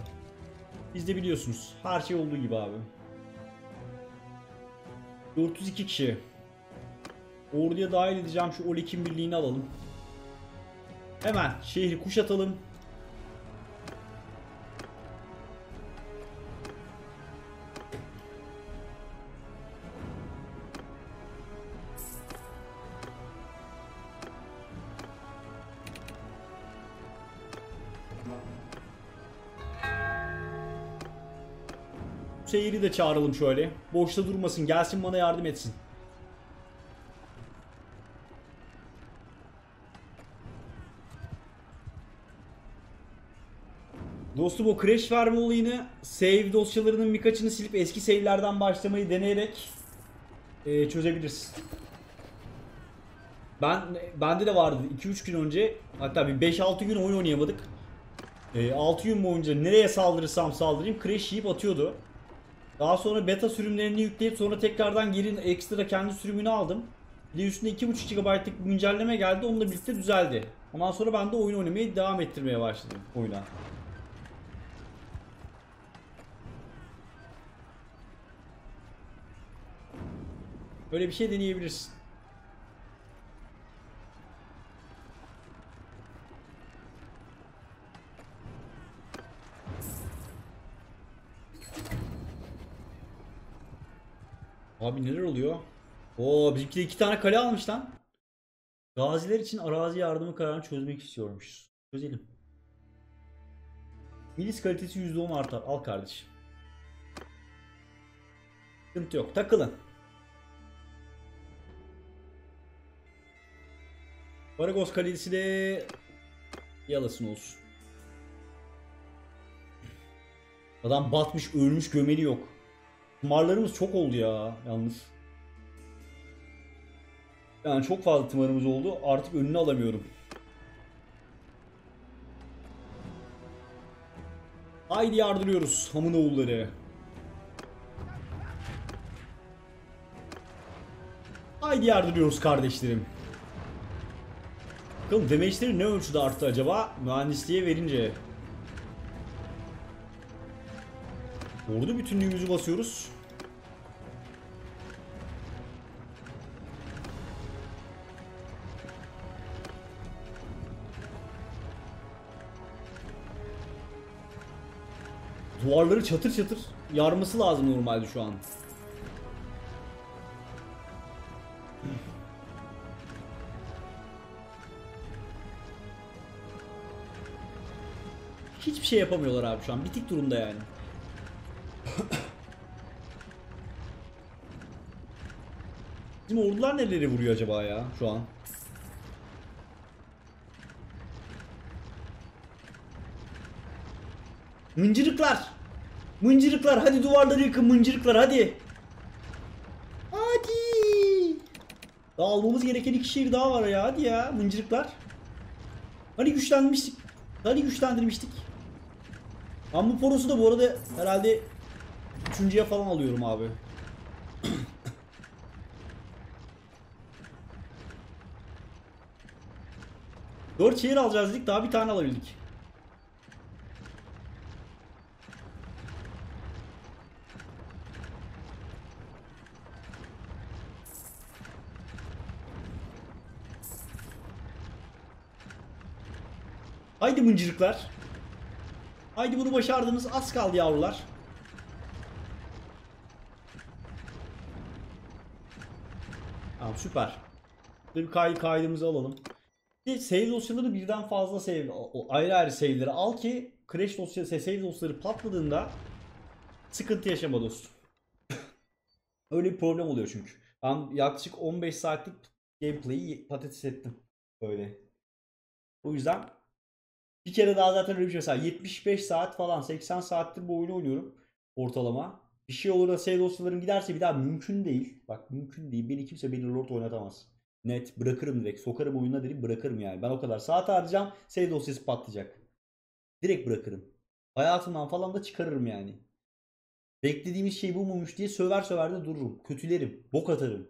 Siz de biliyorsunuz. Her şey olduğu gibi abi. dört yüz iki kişi. Orduya dahil edeceğim. Şu Olek'in birliğini alalım. Hemen şehri kuşatalım. Şehri de çağıralım şöyle. Boşta durmasın. Gelsin bana yardım etsin. Dostum o crash verme olayını save dosyalarının birkaçını silip eski save'lerden başlamayı deneyerek e, çözebilirsin. Ben bende de vardı iki üç gün önce, hatta bir beş altı gün oyun oynayamadık. E, altı gün boyunca nereye saldırırsam saldırayım crash yiyip atıyordu. Daha sonra beta sürümlerini yükleyip sonra tekrardan geri ekstra kendi sürümünü aldım. Bir de üstüne iki buçuk gigabaytlık güncelleme geldi, onunla birlikte düzeldi. Ondan sonra ben de oyun oynamayı devam ettirmeye başladım oyuna. Böyle bir şey deneyebilirsin. Abi neler oluyor? Oo, bizimki de iki tane kale almış lan. Gaziler için arazi yardımı kararını çözmek istiyormuşuz. Çözelim. Milis kalitesi yüzde on artar. Al kardeşim. Sıkıntı yok. Takılın. Baragos kalesi de yalasın olsun. Adam batmış, ölmüş, gömeli yok. Tımarlarımız çok oldu ya yalnız. Yani çok fazla tımarımız oldu. Artık önünü alamıyorum. Haydi yardırıyoruz Hamınoğulları. Haydi yardırıyoruz kardeşlerim. Bakalım damage'leri ne ölçüde arttı acaba? Mühendisliğe verince. Ordu bütünlüğümüzü basıyoruz. Duvarları çatır çatır yarması lazım normalde şu an. Hiçbir şey yapamıyorlar abi şu an. Bitik durumda yani. Bizim ordular neleri vuruyor acaba ya şu an? Mıncırıklar! Mıncırıklar hadi, duvarları yıkın mıncırıklar hadi! Hadi! Daha almamız gereken iki şehir daha var ya, hadi ya mıncırıklar. Hani güçlenmiştik, hani güçlendirmiştik. Ben bu porosu da bu arada herhalde üçüncüye falan alıyorum abi. dört şehir alacağız dedik, daha bir tane alabildik. Haydi mıncırıklar. Haydi bunu başardınız, az kaldı yavrular. Tamam süper. Bir kay kaydımızı alalım. Save dosyaları birden fazla save, ayrı ayrı save'leri al ki crash dosyası, save dosyaları patladığında sıkıntı yaşama dostum. Öyle bir problem oluyor çünkü. Ben yaklaşık on beş saatlik gameplay'i patates ettim. Böyle. O yüzden Bir kere daha zaten öyle bir şey. Mesela yetmiş beş saat falan seksen saattir bu oyunu oynuyorum ortalama. Bir şey olur da save dosyalarım giderse bir daha mümkün değil. Bak mümkün değil. Beni kimse Banner Lord oynatamaz. Net bırakırım direkt. Sokarım oyuna direkt bırakırım yani. Ben o kadar saat harcayacağım. Save dosyası patlayacak. Direkt bırakırım. Hayatımdan falan da çıkarırım yani. Beklediğimiz şey bu muymuş diye söver söver de dururum. Kötülerim. Bok atarım.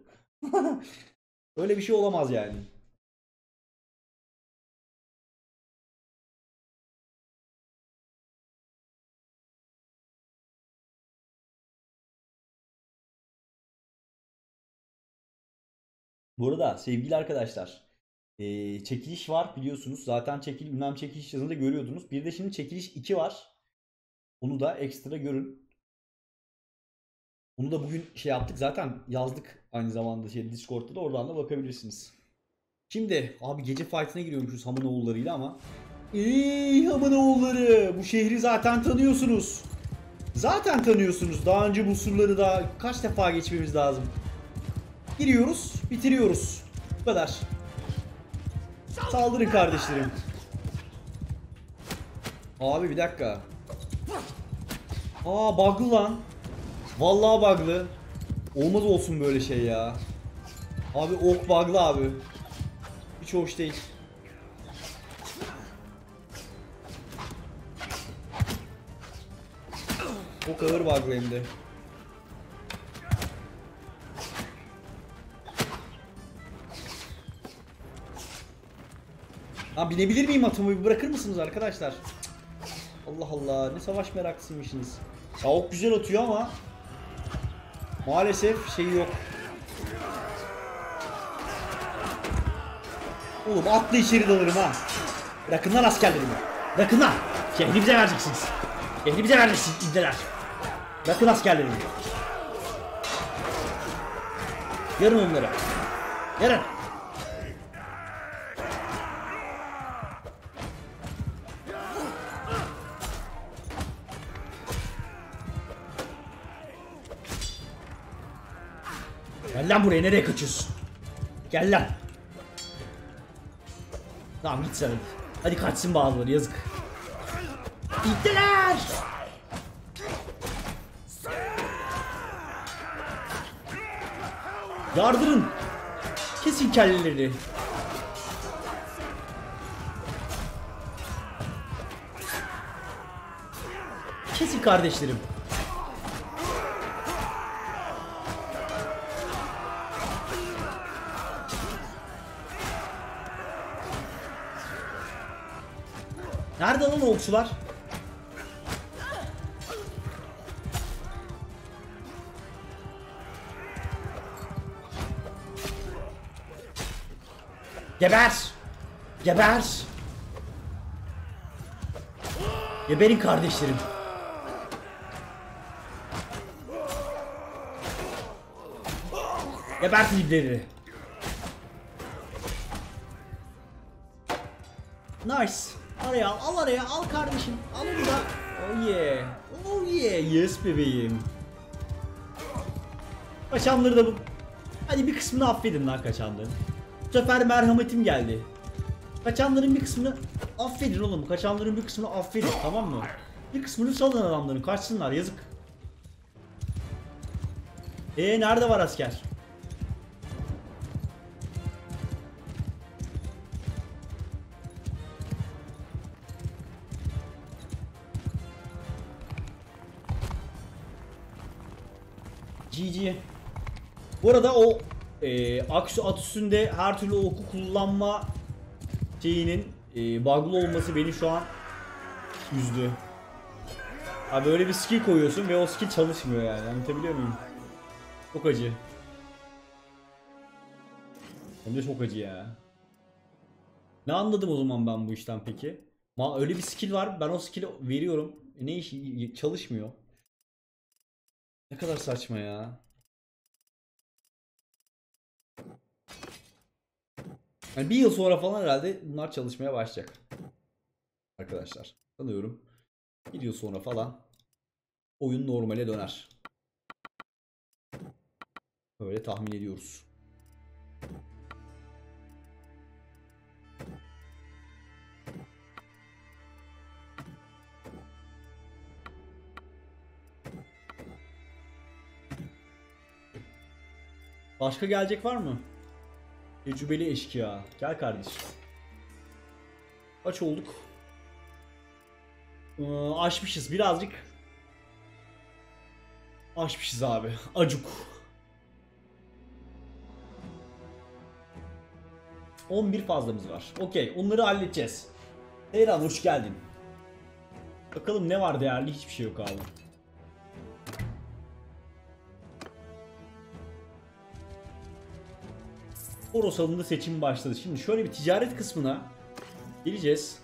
Öyle bir şey olamaz yani. Bu arada sevgili arkadaşlar, ee, çekiliş var biliyorsunuz. Zaten çekil, ünlem çekiliş yazını da görüyordunuz. Bir de şimdi çekiliş iki var. Onu da ekstra görün. Onu da bugün şey yaptık zaten, yazdık aynı zamanda şey Discord'da da, oradan da bakabilirsiniz. Şimdi abi gece fight'ine giriyormuşuz Hamınoğulları'yla ama. Eee Hamınoğulları, bu şehri zaten tanıyorsunuz. Zaten tanıyorsunuz. Daha önce bu surları da kaç defa geçmemiz lazım. Giriyoruz, bitiriyoruz. Bu kadar. Saldırın kardeşlerim. Abi bir dakika. Aa bug'lı lan. Vallahi bug'lı. Olmaz olsun böyle şey ya. Abi ok bug'lı abi. Hiç hoş değil. Çok ağır bug'lı hem de. Ha binebilir miyim atımı? Bir bırakır mısınız arkadaşlar? Allah Allah, ne savaş meraklısıymışsınız. Ya ok güzel atıyor ama maalesef şeyi yok. Oğlum atla içeri dalırım ha. Bırakın lan askerlerimi. Bırakın lan. Şehri bize vereceksiniz. Şehri bize vereceksiniz izleler. Bırakın askerlerimi. Yarın onları. Yarın. Gel lan buraya, nereye kaçıyorsun? Gel lan. Tamam git sen hadi. Hadi kaçsın bazıları, yazık. İttiler. Yardırın. Kesin kelleleri. Kesin kardeşlerim. Nerede lan okçular? Geber! Geber! Geberin kardeşlerim. Gebert ibleri. Nice. Araya al, al araya al kardeşim, al onu da. Oh yeah, oh yeah, yes bebeğim. Kaçanları da bu. Hadi bir kısmını affedin lan kaçanların. Bu sefer merhametim geldi. Kaçanların bir kısmını affedin oğlum, kaçanların bir kısmını affedin, tamam mı? Bir kısmını salın adamların, kaçsınlar, yazık. Eee nerede var asker? G G. Bu arada o e, Aksu at üstünde her türlü oku kullanma şeyinin e, bug'lı olması beni şu an üzdü. Abi öyle bir skill koyuyorsun ve o skill çalışmıyor yani, anlatabiliyor muyum? Çok acı. Hem de çok acı ya. Ne anladım o zaman ben bu işten peki? Ma öyle bir skill var, ben o skill'i veriyorum. E, ne işi çalışmıyor. Ne kadar saçma ya. Yani bir yıl sonra falan herhalde bunlar çalışmaya başlayacak. Arkadaşlar sanıyorum bir yıl sonra falan oyun normale döner. Böyle tahmin ediyoruz. Başka gelecek var mı? Tecrübeli eşkıya. Gel kardeşim. Aç olduk. Ee, aşmışız birazcık. Aşmışız abi. Acuk. on bir fazlamız var. Okey, onları halledeceğiz. Seyran hoş geldin. Bakalım ne var değerli? Hiçbir şey yok abi. Oros alanında seçim başladı. Şimdi şöyle bir ticaret kısmına geleceğiz.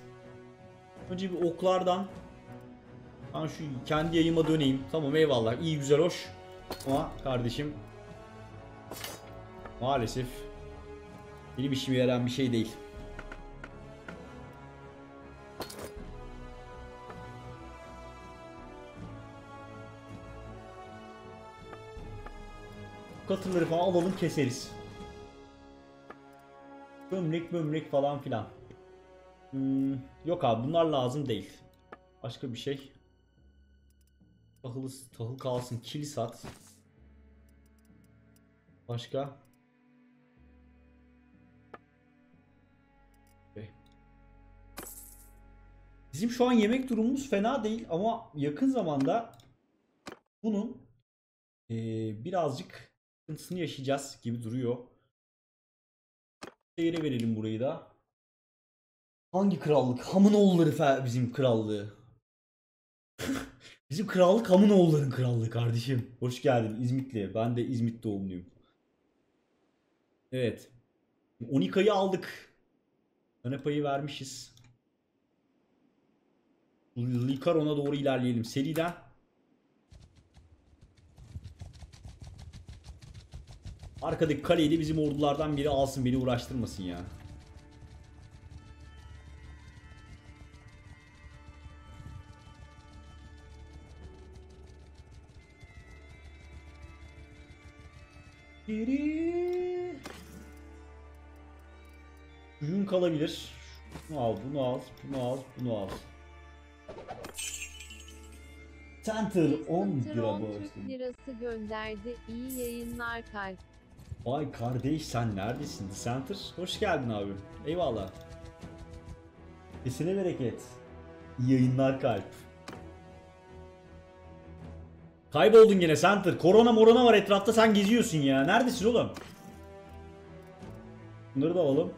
Önce bir oklardan ben şu kendi yayıma döneyim. Tamam, eyvallah, iyi güzel hoş. Ama kardeşim maalesef benim işime yarayan bir şey değil. Katırları falan alalım, keseriz. Gömlek gömlek falan filan. Hmm, yok abi, bunlar lazım değil. Başka bir şey. Tahıl, tahıl kalsın, kili sat. Başka. Bizim şu an yemek durumumuz fena değil ama yakın zamanda bunun e, birazcık sıkıntısını yaşayacağız gibi duruyor. Seyre verelim burayı da. Hangi krallık? Hamınoğulları bizim krallığı. Bizim krallık Hamınoğulların krallığı kardeşim. Hoş geldin İzmitli. Ben de İzmit doğumluyum. Evet. Onika'yı aldık. Tanepa'yı vermişiz. Likaron'a doğru ilerleyelim seriden. Arkadaki kaleyi de bizim ordulardan biri alsın, beni uğraştırmasın ya. Biri... Yün kalabilir. Bunu al, bunu al, bunu al, bunu al. Center on lira lirası gönderdi. İyi yayınlar kalp. Vay kardeş, sen neredesin? Center hoş geldin abi. Eyvallah. Kesine bereket. İyi yayınlar kalp. Kayboldun gene Center. Korona morona var etrafta, sen geziyorsun ya. Neredesin oğlum? Bunları da alalım.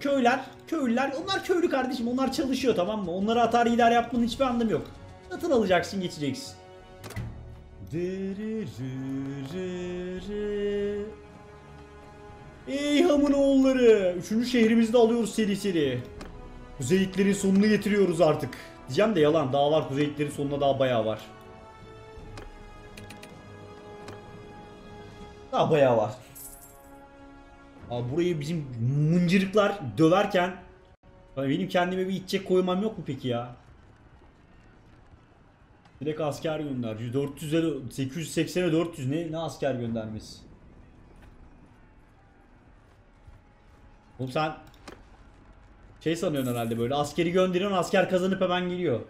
Köyler, köylüler, onlar köylü kardeşim, onlar çalışıyor, tamam mı? Onlara atar gider yapmanın hiçbir anlamı yok. Satın alacaksın, geçeceksin. Ey Hamınoğulları! Üçüncü şehrimizi de alıyoruz seri seri. Kuzey İtlerin sonunu getiriyoruz artık. Diyeceğim de yalan, daha var Kuzey İtlerin sonuna, daha bayağı var. Daha bayağı var. Abi burayı bizim mıncırıklar döverken benim kendime bir içecek koymam yok mu peki ya? Direkt asker gönder. dört yüz seksene dört yüz ne ne asker göndermesi. Oğlum sen şey sanıyorsun herhalde, böyle askeri gönderiyorsun, asker kazanıp hemen geliyor.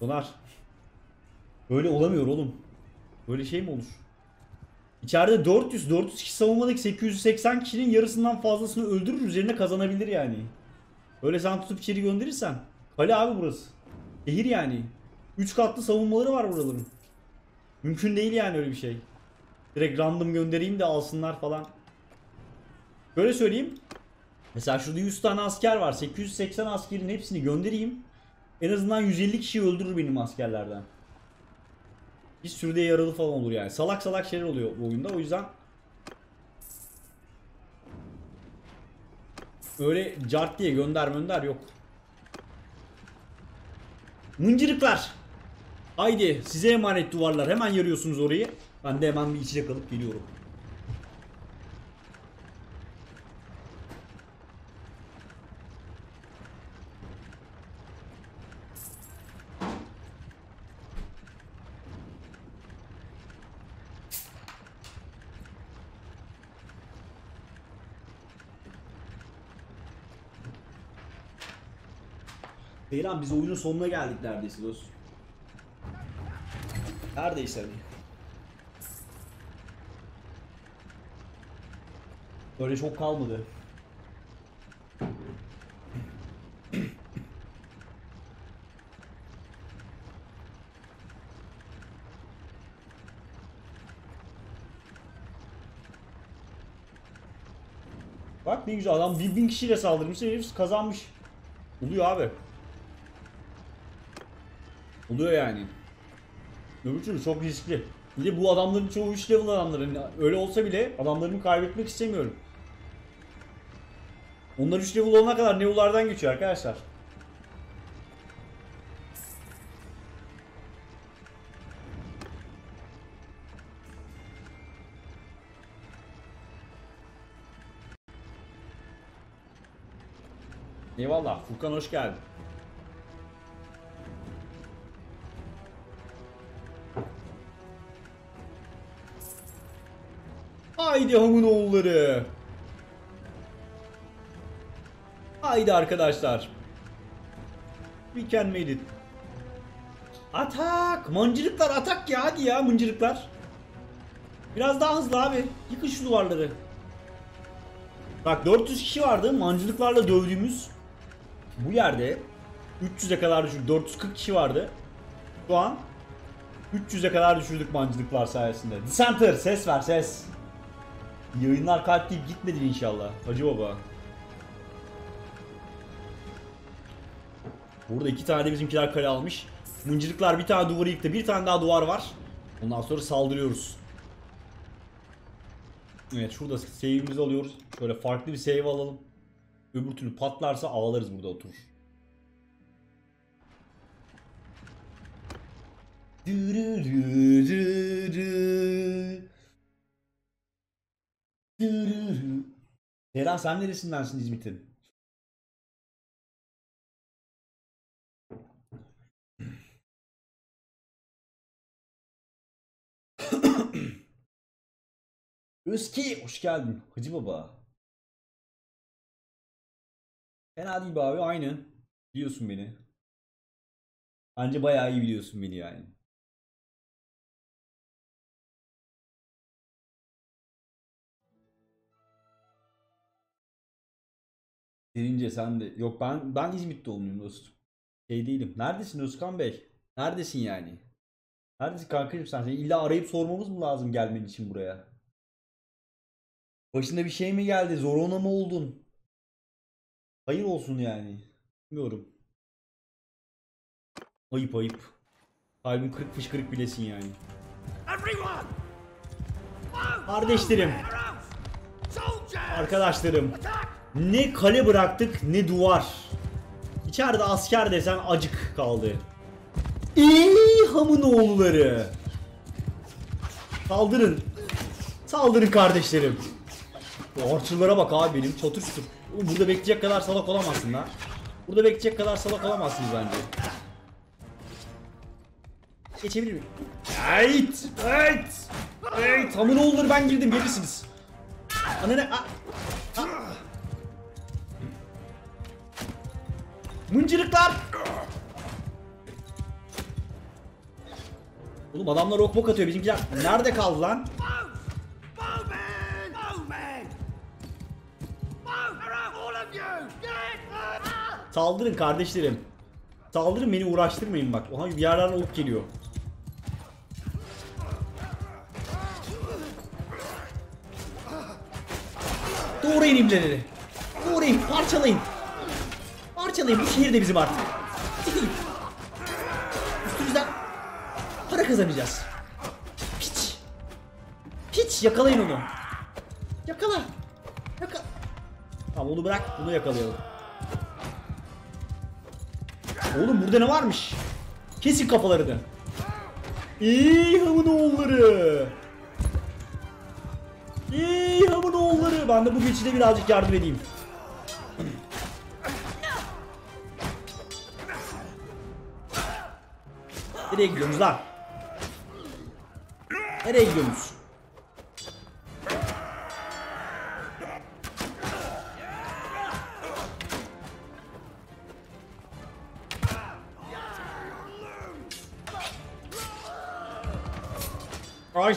Donar. Böyle olamıyor oğlum. Böyle şey mi olur? İçeride dört yüz dört yüz kişi savunmadaki sekiz yüz seksen kişinin yarısından fazlasını öldürür, üzerine kazanabilir yani. Öyle sen tutup içeri gönderirsen. Kale abi burası. Şehir yani. üç katlı savunmaları var buraların. Mümkün değil yani öyle bir şey. Direkt random göndereyim de alsınlar falan. Böyle söyleyeyim. Mesela şurada yüz tane asker var. sekiz yüz seksen askerin hepsini göndereyim. En azından yüz elli kişiyi öldürür benim askerlerden. Bir sürü de yaralı falan olur yani. Salak salak şeyler oluyor bu oyunda. O yüzden öyle cart diye gönder gönder yok. Mıncırıklar. Haydi size emanet duvarlar. Hemen yarıyorsunuz orayı. Ben de hemen bir içecek alıp geliyorum. Seyran, biz oyunun sonuna geldik neredeyse dost. Neredeyse. Böyle çok kalmadı. Bak ne güzel adam bin kişiyle saldırmış, herif kazanmış. Oluyor abi. Oluyor yani. Öbür türlü çok riskli. Bir de bu adamların çoğu üç level adamların. Öyle olsa bile adamlarımı kaybetmek istemiyorum. Onlar üç level olana kadar Nevulardan geçiyor arkadaşlar. Eyvallah Furkan, hoş geldin. Haydi Hamınoğulları. Haydi arkadaşlar. We can make it. Atak! Mancırıklar atak ya, hadi ya mıncırıklar. Biraz daha hızlı abi. Yıkın şu duvarları. Bak dört yüz kişi vardı mancırıklarla dövdüğümüz. Bu yerde üç yüze kadar düşürdük. dört yüz kırk kişi vardı. Şu an üç yüze kadar düşürdük mancılıklar sayesinde. Dissenter ses ver ses. Yayınlar kalp deyip gitmedi inşallah. Hacı baba. Burada iki tane de bizimkiler kale almış. Mıncılıklar bir tane duvarı yıktı. Bir tane daha duvar var. Ondan sonra saldırıyoruz. Evet şurada save'imizi alıyoruz. Şöyle farklı bir save alalım. Öbür türlü patlarsa ağlarız burada oturur. Tera sen neresindensin İzmit'in? Özki hoş geldin Hacı Baba. Fena değil be abi, aynı. Biliyorsun beni. Anca bayağı iyi biliyorsun beni yani. Derince sen de. Yok ben ben İzmit'te olmuyorum dostum. Şey değilim. Neredesin Özkan Bey? Neredesin yani? Neredesin kankacığım sen? Seni illa arayıp sormamız mı lazım gelmen için buraya? Başında bir şey mi geldi? Zorona mı oldun? Hayır olsun yani. Bilmiyorum. Ayıp ayıp. Kalbim kırık fışkırık bilesin yani. Kardeşlerim. Arkadaşlarım. Ne kale bıraktık ne duvar. İçeride asker desen acık kaldı. İyi Hamınoğulları. Saldırın. Saldırın kardeşlerim. Orçulara bak abi benim. Çatır çatır. Burada bekleyecek kadar salak olamazsın lan. Burada bekleyecek kadar salak olamazsınız bence. Geçebilir miyim? Hayt! Hayt! Hayt! Hamınoğulları ben girdim, gelirsiniz. Anne. Mıncırıklar! Oğlum adamlar ok bok atıyor, bizimkiler nerede kaldı lan? Saldırın kardeşlerim. Saldırın, beni uğraştırmayın bak. Oha bir yerlerden ok geliyor. Doğrayın imleleri. Doğrayın, parçalayın. Parçalayın, bu şehir de bizim artık. Sıkayım. Üstümüzden para kazanacağız. Piç. Piç, yakalayın onu. Yakala. Yakala. Tamam onu bırak, bunu yakalayalım. Oğlum burada ne varmış? Kesin kafalarını. İyi Hamınoğulları. İyi Hamınoğulları. Ben de bu geçide birazcık yardım edeyim. Nereye gidiyorsunuz lan? Nereye gidiyorsunuz? Ay.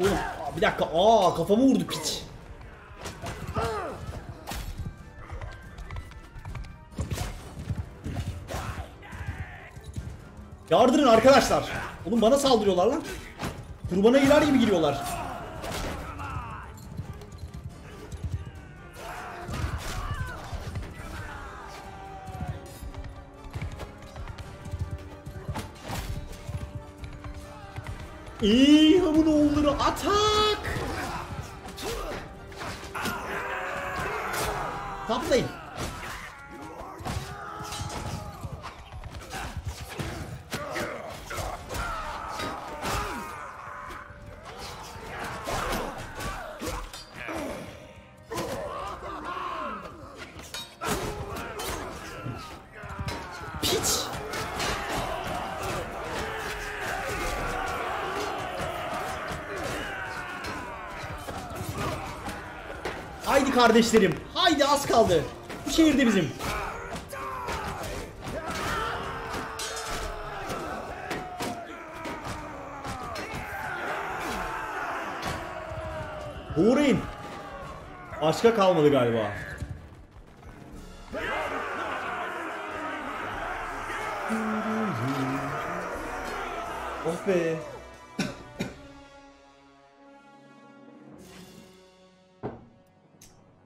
Oğlum bir dakika. Aa, kafamı vurdu piç. Yardırın arkadaşlar. Oğlum bana saldırıyorlar lan. Kurbana girer gibi giriyorlar. Eee Hamınoğulları atak. Toplayın. Haydi kardeşlerim. Haydi az kaldı. Bu şehirde bizim. Uğrayın. Başka kalmadı galiba. Oh be.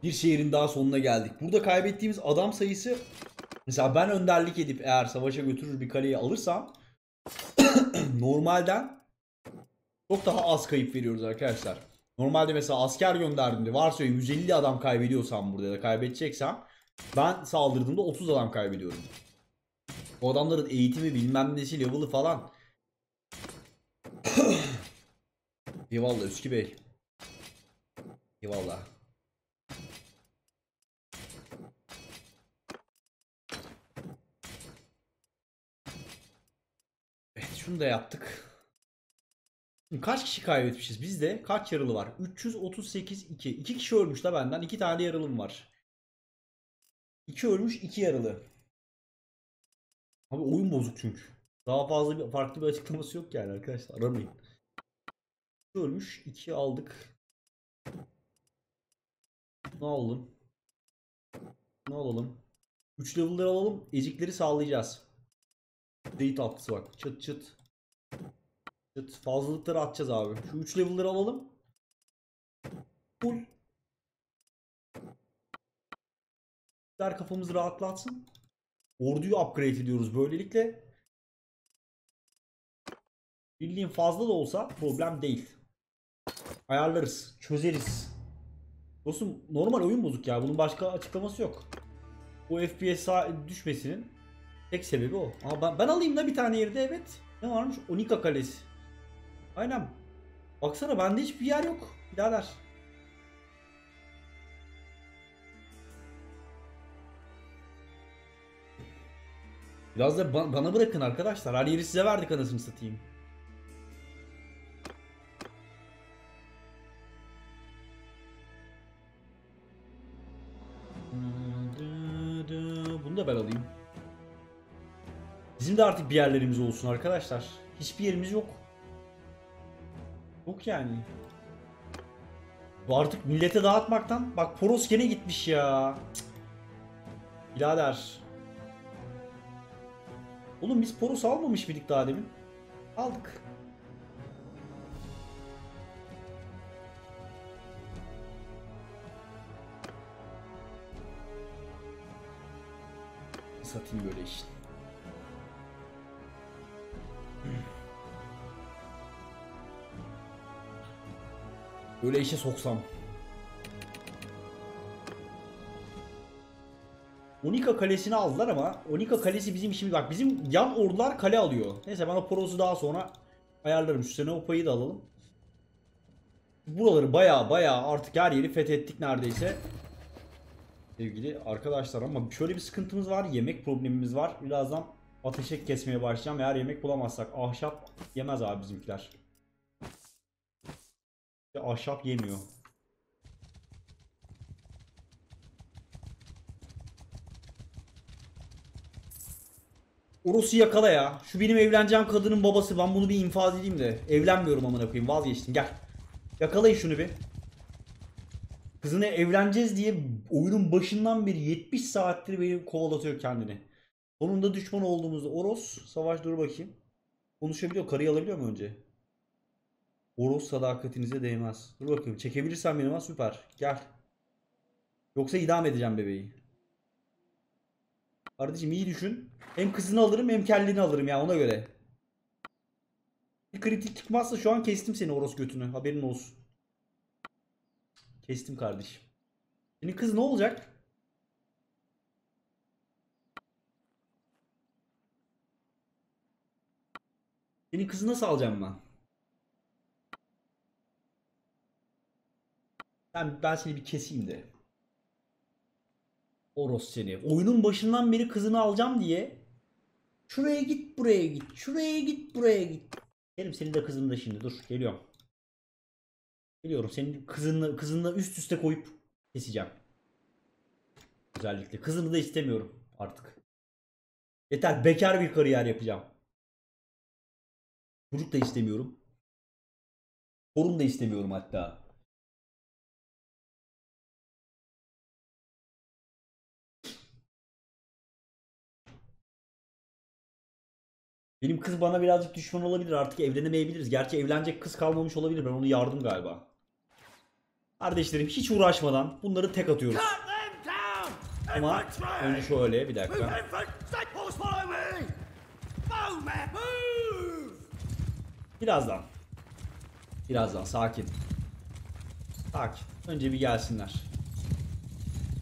Bir şehrin daha sonuna geldik. Burada kaybettiğimiz adam sayısı, mesela ben önderlik edip eğer savaşa götürür bir kaleyi alırsam normalden çok daha az kayıp veriyoruz arkadaşlar. Normalde mesela asker gönderdiğimde varsayalım yüz elli adam kaybediyorsam burada ya da kaybedeceksem, ben saldırdığımda otuz adam kaybediyorum. O adamların eğitimi bilmem nesi level'ı falan. Eyvallah Üskü Bey. Eyvallah. Şunu da yaptık. Şimdi kaç kişi kaybetmişiz? Bizde kaç yaralı var? üç yüz otuz sekiz, iki. iki kişi ölmüş la benden. iki tane yaralım var. iki ölmüş, iki yaralı. Abi oyun bozuk çünkü. Daha fazla bir, farklı bir açıklaması yok yani arkadaşlar. Aramayın. iki ölmüş, iki aldık. Ne alalım? Ne alalım? üç level'ları alalım. Ezikleri sağlayacağız. Date atlısı bak. Çıt çıt. Çıt. Fazlalıkları atacağız abi. Şu üç level'ları alalım. Full. Der kafamızı rahatlatsın. Orduyu upgrade ediyoruz böylelikle. Birliğin fazla da olsa problem değil. Ayarlarız. Çözeriz. Dostum normal oyun bozuk ya. Bunun başka açıklaması yok. Bu F P S'e düşmesinin tek sebebi o. Aa, ben, ben alayım da bir tane yerde, evet. Ne varmış? Ongka Kalesi. Aynen. Baksana bende hiçbir yer yok. Birader. Biraz da ba bana bırakın arkadaşlar. Her yeri size verdik anasını satayım. Bunu da ben alayım. Bizim de artık bir yerlerimiz olsun arkadaşlar. Hiçbir yerimiz yok. Yok yani. Bu artık millete dağıtmaktan. Bak Poros gene gitmiş ya. Cık. Birader. Oğlum biz Poros almamış mıydık daha demin? Aldık. Satayım böyle işte. Öyle işe soksam. Onika Kalesi'ni aldılar ama Onika Kalesi bizim işimiz. Bak bizim yan ordular kale alıyor. Neyse ben o Poros'u daha sonra ayarlarım. Şu Senopa'yı da alalım. Buraları baya baya artık her yeri fethettik neredeyse. Sevgili arkadaşlar ama şöyle bir sıkıntımız var. Yemek problemimiz var. Birazdan ateşek kesmeye başlayacağım. Eğer yemek bulamazsak ahşap yemez abi bizimkiler. Ahşap yemiyor. Urus'u yakala ya. Şu benim evleneceğim kadının babası. Ben bunu bir infaz edeyim de. Evlenmiyorum amına koyayım. Vazgeçtim. Gel. Yakalayın şunu bir. Kızına evleneceğiz diye oyunun başından beri yetmiş saattir beni kovalatıyor kendini. Onun da düşman olduğumuzda Oros. Savaş dur bakayım. Konuşabiliyor. Karıyı alabiliyor mu önce? Oros sadakatinize değmez. Dur bakayım. Çekebilirsen benim ha, süper. Gel. Yoksa idam edeceğim bebeği. Kardeşim iyi düşün. Hem kızını alırım hem kendini alırım ya, ona göre. Bir kritik çıkmazsa şu an kestim seni Oros götünü. Haberin olsun. Kestim kardeşim. Senin kız ne olacak? Senin kızı nasıl alacağım ben? Ben, ben seni bir keseyim de. Oros seni. Oyunun başından beri kızını alacağım diye. Şuraya git, buraya git. Şuraya git, buraya git. Gelim senin de kızını da şimdi. Dur geliyorum. Geliyorum. Senin kızını, kızını da üst üste koyup keseceğim. Özellikle. Kızını da istemiyorum artık. Yeter. Bekar bir kariyer yapacağım. Çocuk da istemiyorum. Torun da istemiyorum hatta. Benim kız bana birazcık düşman olabilir. Artık evlenemeyebiliriz. Gerçi evlenecek kız kalmamış olabilir. Ben onu yardım galiba. Kardeşlerim hiç uğraşmadan bunları tek atıyoruz. Ama önce şöyle bir dakika. Birazdan. Birazdan sakin. Sakin. Önce bir gelsinler.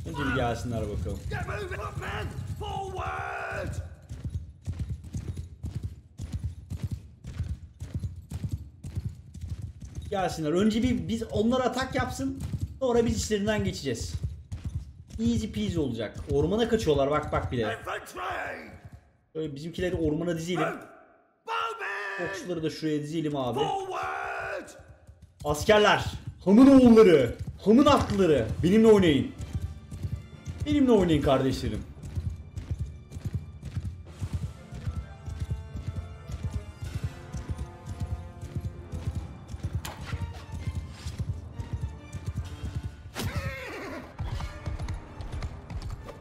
Önce bir gelsinler bakalım. Gelsinler. Önce bir biz onlara atak yapsın. Sonra biz içlerinden geçeceğiz. Easy peasy olacak. Ormana kaçıyorlar. Bak bak bile. Şöyle bizimkileri ormana dizelim. Okçuları da şuraya dizelim abi. Askerler. Hamınoğulları. Hamın atlıları. Benimle oynayın. Benimle oynayın kardeşlerim.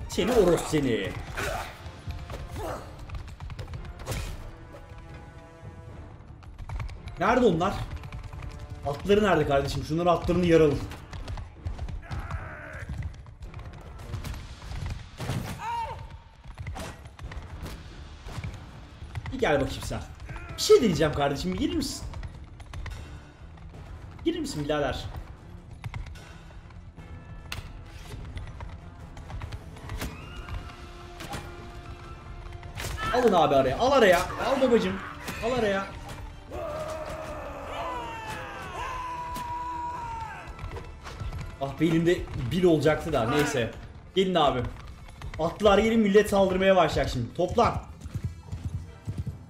Seni Oros seni. Nerede onlar? Atları nerede kardeşim? Şunların atlarını yaralım. Bir gel bakayım sen. Bir şey diyeceğim kardeşim. Gelir misin? Gelir misin birader? Alın abi araya. Al araya. Al babacım. Al araya. Ah be, elimde bil olacaktı da neyse. Gelin abi. Atlar gelin, millet saldırmaya başlayacak şimdi. Toplan.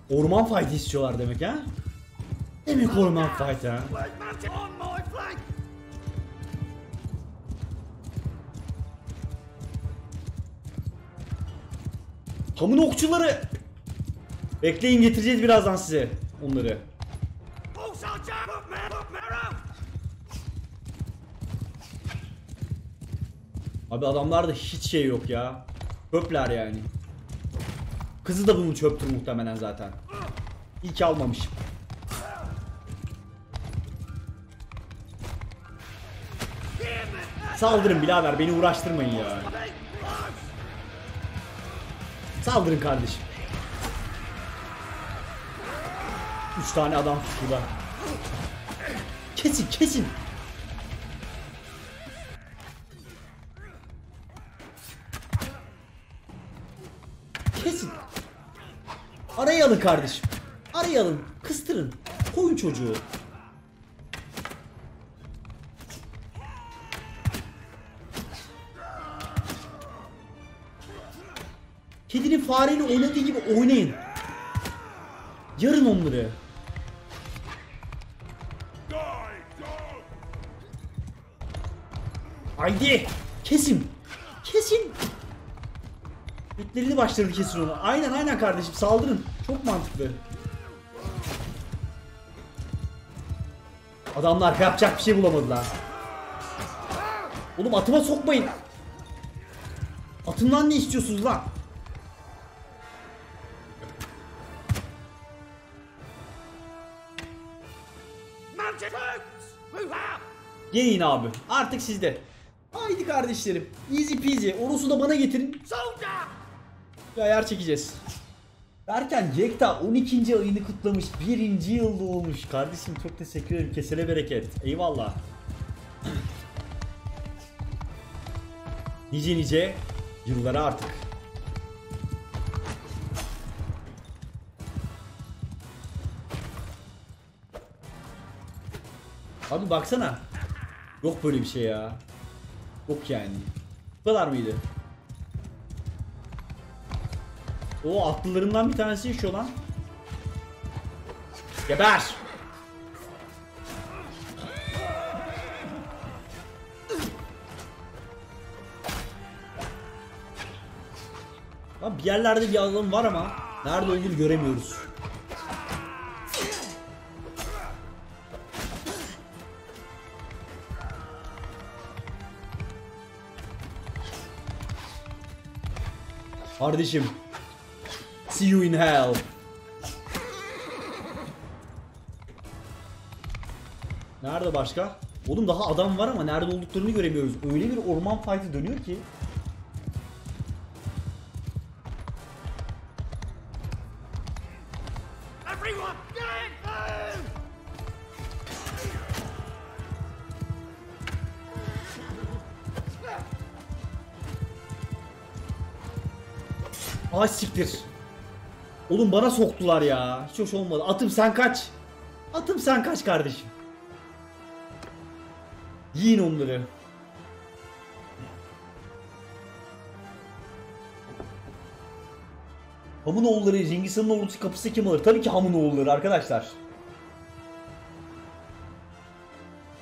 Orman fight'ı istiyorlar demek ha? Demek orman fight'ı ha? Hamın okçuları. Bekleyin, getireceğiz birazdan size onları. Abi adamlarda hiç şey yok ya. Çöpler yani. Kızı da bunu çöptür muhtemelen zaten. İyi ki almamışım. Saldırın birader, beni uğraştırmayın ya. Saldırın kardeşim. Üç tane adam şurada. Kesin kesin. Kesin. Araya alın kardeşim. Araya alın. Kıstırın. Koyun çocuğu. Kedinin fareyle oynadığı gibi oynayın. Yarın onları. Haydi. Kesin. Kesin. Bitlerini başlarını kesin onu. Aynen aynen kardeşim, saldırın. Çok mantıklı. Adamlar yapacak bir şey bulamadılar. Oğlum atıma sokmayın. Atımdan ne istiyorsunuz lan? Gelin abi. Artık sizde. Haydi kardeşlerim. Easy peasy. Orus'u da bana getirin. Bir ayar çekeceğiz. Derken Jekta on ikinci ayını kutlamış. birinci yılda olmuş. Kardeşim çok teşekkür ederim. Kesene bereket. Eyvallah. Nice nice yıllara artık. Abi baksana. Yok böyle bir şey ya. Yok yani. Bu kadar mıydı? O atlılarından bir tanesi yaşıyor lan. Geber. Lan bir yerlerde bir adam var ama nerede olduğunu göremiyoruz. Kardeşim. See you in hell. Nerede başka? Oğlum daha adam var ama nerede olduklarını göremiyoruz. Öyle bir orman fight'ı dönüyor ki. Ay siktir. Oğlum bana soktular ya. Hiç hoş olmadı. Atım sen kaç. Atım sen kaç kardeşim. Yiyin onları. Hamınoğulları, Cengizhan'ın ordusu kapısı kim alır? Tabii ki Hamınoğulları arkadaşlar.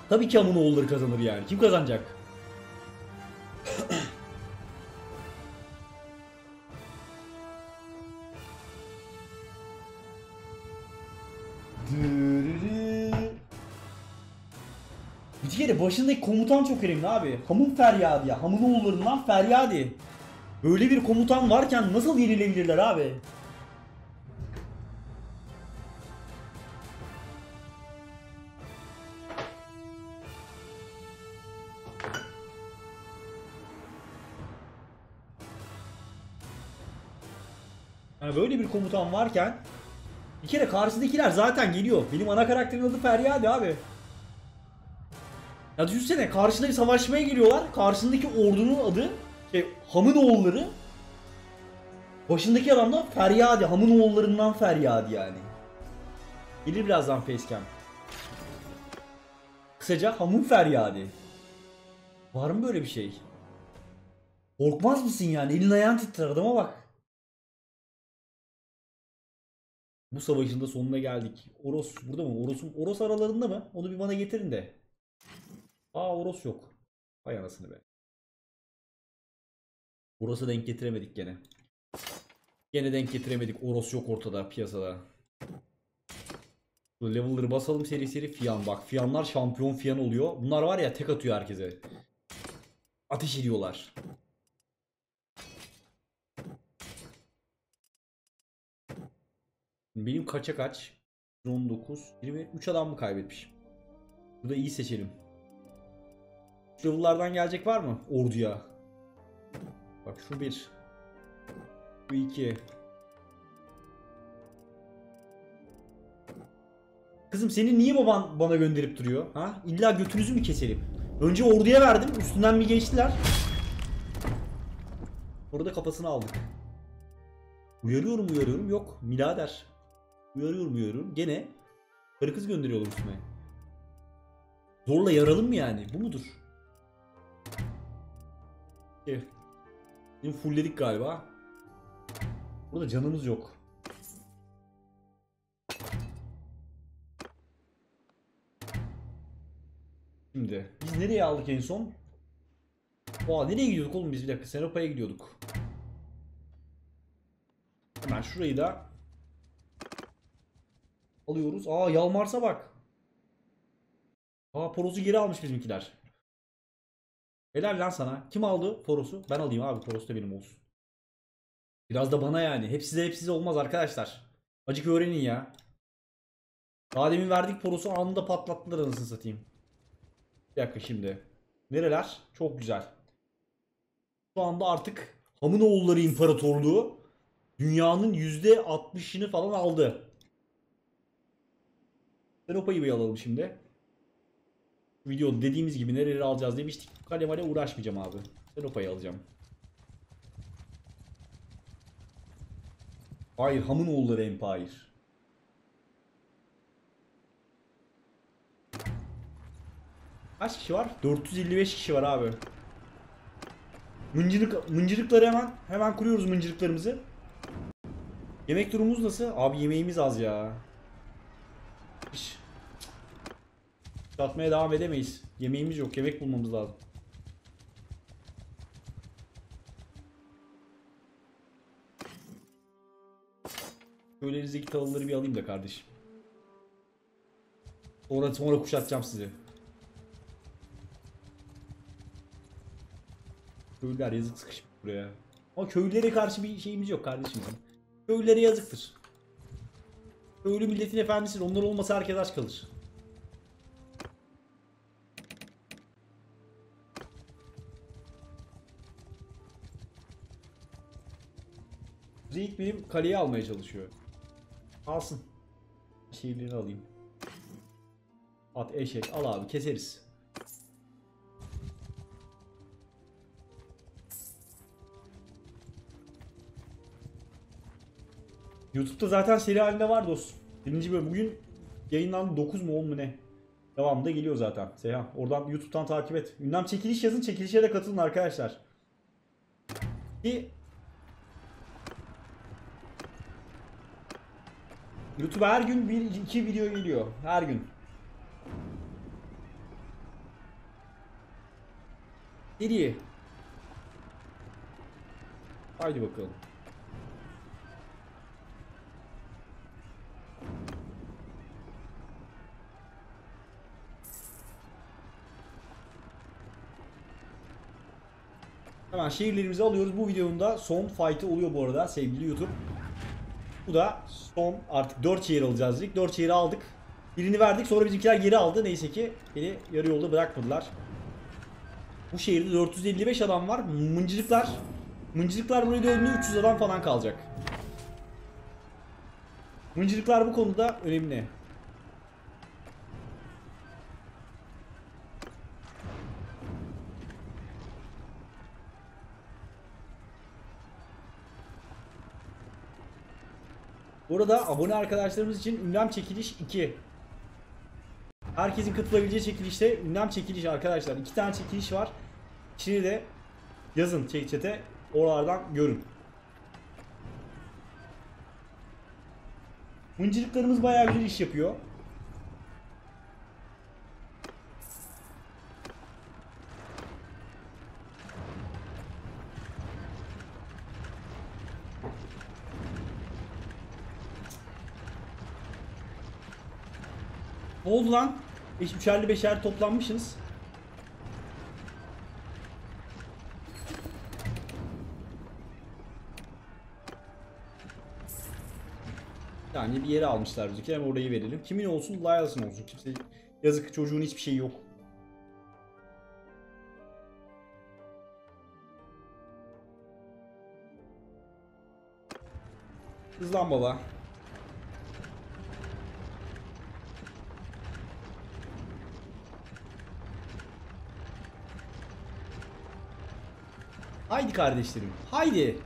Tabii ki Hamınoğulları kazanır yani. Kim kazanacak? Başındaki komutan çok önemli abi. Hamın Feryadi ya. Hamınoğullarından Feryadi. Böyle bir komutan varken nasıl yenilebilirler abi? Yani böyle bir komutan varken bir kere karşısındakiler zaten geliyor. Benim ana karakterin adı Feryadi abi. Ya düşünsene karşıda bir savaşmaya geliyorlar. Karşındaki ordunun adı şey, Hamınoğulları. Başındaki adam da Feryadi. Hamınoğullarından Feryadi yani. Gelir birazdan facecam. Kısaca Hamın Feryadi. Var mı böyle bir şey? Korkmaz mısın yani? Elin ayağın titrer adama bak. Bu savaşın da sonuna geldik. Oros burada mı? Oros, Oros aralarında mı? Onu bir bana getirin de. Aa Urus yok. Vay anasını be. Urus'a denk getiremedik gene. Gene denk getiremedik. Urus yok ortada piyasada. Şu level'ları basalım seri seri. Fiyan bak. Fiyanlar şampiyon fiyan oluyor. Bunlar var ya tek atıyor herkese. Ateş ediyorlar. Benim kaça kaç? on dokuz, yirmi üç adam mı kaybetmiş? Burada iyi seçelim. Level'lardan gelecek var mı orduya? Bak şu bir. Bu iki. Kızım seni niye baban bana gönderip duruyor? Ha? İlla götünüzü mü keselim? Önce orduya verdim. Üstünden bir geçtiler. Orada kafasını aldık. Uyarıyorum uyarıyorum. Yok. Milader. Uyarıyorum uyarıyorum. Gene karı kız gönderiyorlar üstüme. Zorla yaralım mı yani? Bu mudur? Şimdi fullledik galiba. Burada canımız yok. Şimdi biz nereye aldık en son? Oha nereye gidiyorduk oğlum biz bir dakika. Senopa'ya gidiyorduk. Hemen şurayı da alıyoruz. Aa Yalmars'a bak. Aa, Poros'u geri almış bizimkiler. Helal lan sana. Kim aldı Poros'u? Ben alayım abi, Poros da benim olsun. Biraz da bana yani. Hep size hep size olmaz arkadaşlar. Acık öğrenin ya. Daha demin verdik Poros'u, anında patlattılar anasını satayım. Bir dakika şimdi. Nereler? Çok güzel. Şu anda artık Hamınoğulları İmparatorluğu dünyanın yüzde altmışını falan aldı. Senopa'yı bir alalım şimdi. Video dediğimiz gibi nereleri alacağız demiştik. Kalemale uğraşmayacağım abi. Senopa'yı alacağım. Hayır, Hamınoğulları Empire. Kaç kişi var? dört yüz elli beş kişi var abi. Mıncırık, mıncırıkları hemen hemen kuruyoruz mıncırıklarımızı. Yemek durumumuz nasıl? Abi yemeğimiz az ya. Hiç. Satmaya devam edemeyiz. Yemeğimiz yok. Yemek bulmamız lazım. Köylerinizdeki tavırları bir alayım da kardeşim. Sonra, sonra kuşatacağım sizi. Köylüler yazık sıkışmış buraya. Ama köylülere karşı bir şeyimiz yok kardeşim. Köylülere yazıktır. Köylü milletin efendisidir. Onlar olmasa herkes aç kalır. Zeyt benim kaleyi almaya çalışıyor. Alsın. Şehirlerini alayım. At eşek al abi, keseriz. YouTube'da zaten seri halinde var dostum. Birinci bölüm bugün yayınlandı, dokuz mu on mu ne? Devamında geliyor zaten. Seyhan oradan YouTube'dan takip et. Gündem çekiliş yazın, çekilişe de katılın arkadaşlar. Ki YouTube'a her gün bir iki video geliyor. Her gün. Geriye. Haydi bakalım. Hemen şehirlerimizi alıyoruz. Bu videonun da son fight'ı oluyor bu arada sevgili YouTube. Bu da son, artık dört şehir alacağız dedik. dört şehri aldık. Birini verdik, sonra bizimkiler geri aldı. Neyse ki beni yarı yolda bırakmadılar. Bu şehirde dört yüz elli beş adam var. Mıncırıklar. Mıncırıklar buraya döndüğünde üç yüz adam falan kalacak. Mıncırıklar bu konuda önemli. Burada abone arkadaşlarımız için ünlem çekiliş iki. Herkesin katılabileceği çekilişte ünlem çekiliş arkadaşlar. iki tane çekiliş var. İçini de yazın chat'e, oralardan görün. Mıncırıklarımız bayağı güzel iş yapıyor. Ne oldu lan? Üçerli beşerli toplanmışsınız. Yani bir yere almışlar bizimki. Hem orayı verelim. Kimin olsun? Lyas'ın olsun. Kimse, yazık çocuğun hiçbir şeyi yok. Hızlan baba. Haydi kardeşlerim, haydi.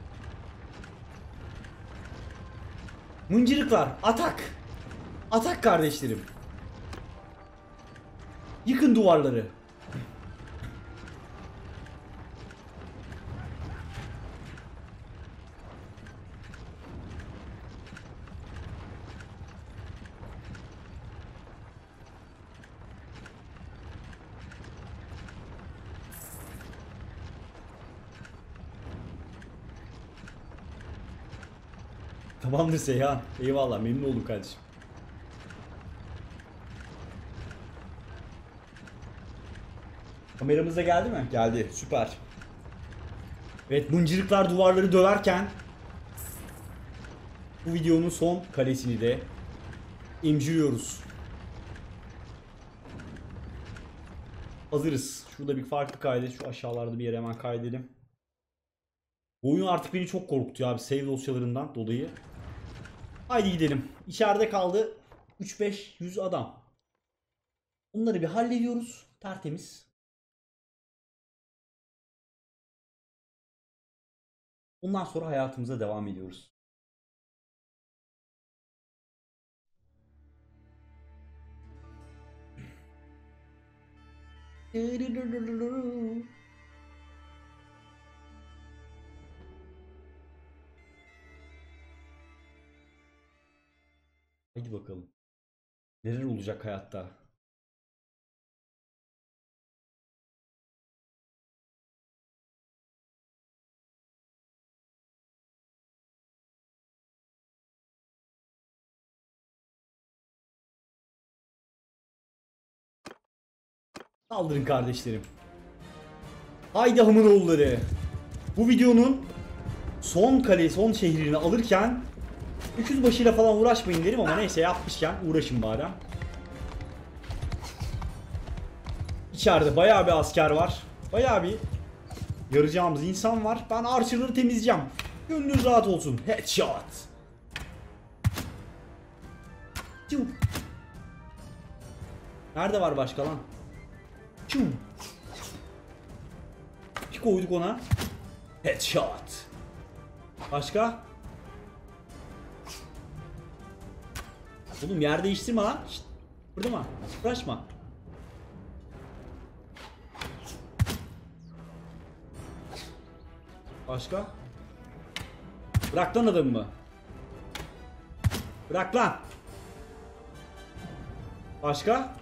Mıncırıklar, atak. Atak kardeşlerim. Yıkın duvarları. Tamamdır Seyhan. Eyvallah, memnun oldum kardeşim. Kameramıza geldi mi? Geldi. Süper. Evet, mıncırıklar duvarları döverken bu videonun son kalesini de imciliyoruz. Hazırız. Şurada bir farklı kaydet. Şu aşağılarda bir yere hemen kaydedelim. Bu oyun artık beni çok korktu abi. Save dosyalarından dolayı. Haydi gidelim. İçeride kaldı üç beş yüz adam. Bunları bir hallediyoruz. Tertemiz. Ondan sonra hayatımıza devam ediyoruz. Haydi bakalım. Neler olacak hayatta? Saldırın kardeşlerim. Haydi Hamınoğulları. Bu videonun son kaleyi, son şehrini alırken öküz başıyla falan uğraşmayın derim ama neyse, yapmışken uğraşın bari. İçeride bayağı bir asker var. Bayağı bir yarayacağımız insan var. Ben archer'ları temizleyeceğim. Gönlünüz rahat olsun. Headshot. Nerede var başka lan? İki koyduk ona. Headshot. Başka? Oğlum yer değiştirme lan. Şşt, burada mı? Uğraşma. Başka? Bırak lan adamı mı? Bırak lan. Başka?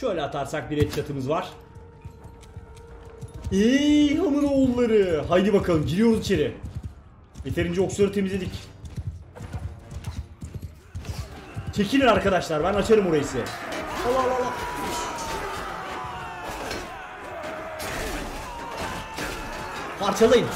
Şöyle atarsak bir et çatımız var. Ey Hamınoğulları. Haydi bakalım, giriyoruz içeri. Yeterince oksları temizledik. Çekilin arkadaşlar, ben açarım orayı size. Allah Allah Allah. Parçalayın.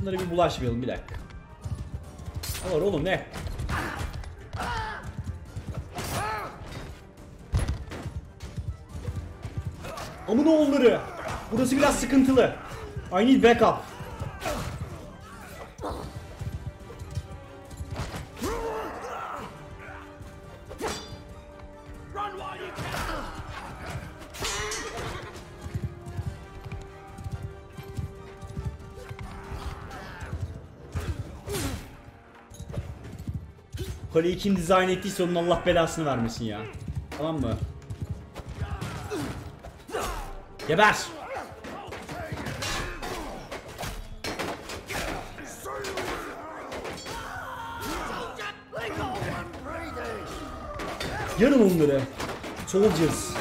Bunlara bir bulaşmayalım, bir dakika. Ne var oğlum, ne? Hamınoğulları. Burası biraz sıkıntılı. I need backup. Kaleyi kim dizayn ettiyse onun Allah belasını vermesin ya. Tamam mı? Geber! Yanın onları. Soldiers.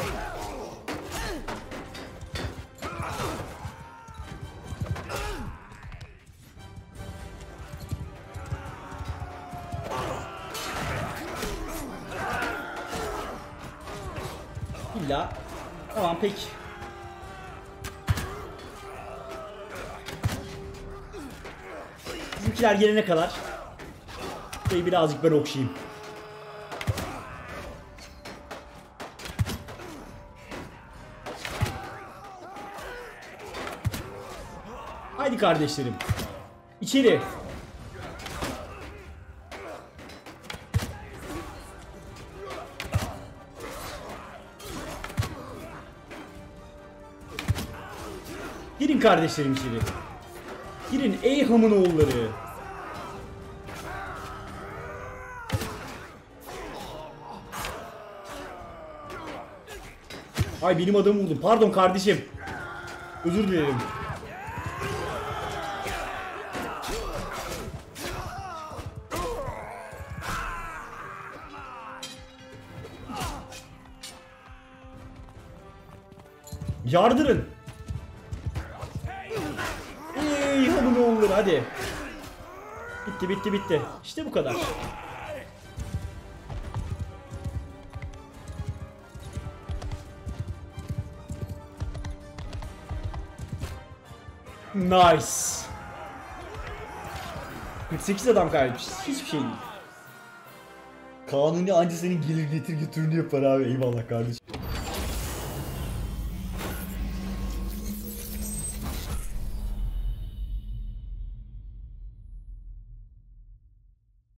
Tamam, peki. Bizimkiler gelene kadar şey, birazcık ben okşayayım. Haydi kardeşlerim. İçeri. Kardeşlerim içeri. Girin ey Hamınoğulları. Ay benim adamı vurdum. Pardon kardeşim. Özür dilerim. Yardırın. Ey Hamınoğulları, hadi. Bitti bitti bitti. İşte bu kadar. Nice. kırk sekiz adam kaybetmişiz. Hiçbir şey değil. Kanuni anca senin gelir getir götürünü yapar abi. Eyvallah kardeşim.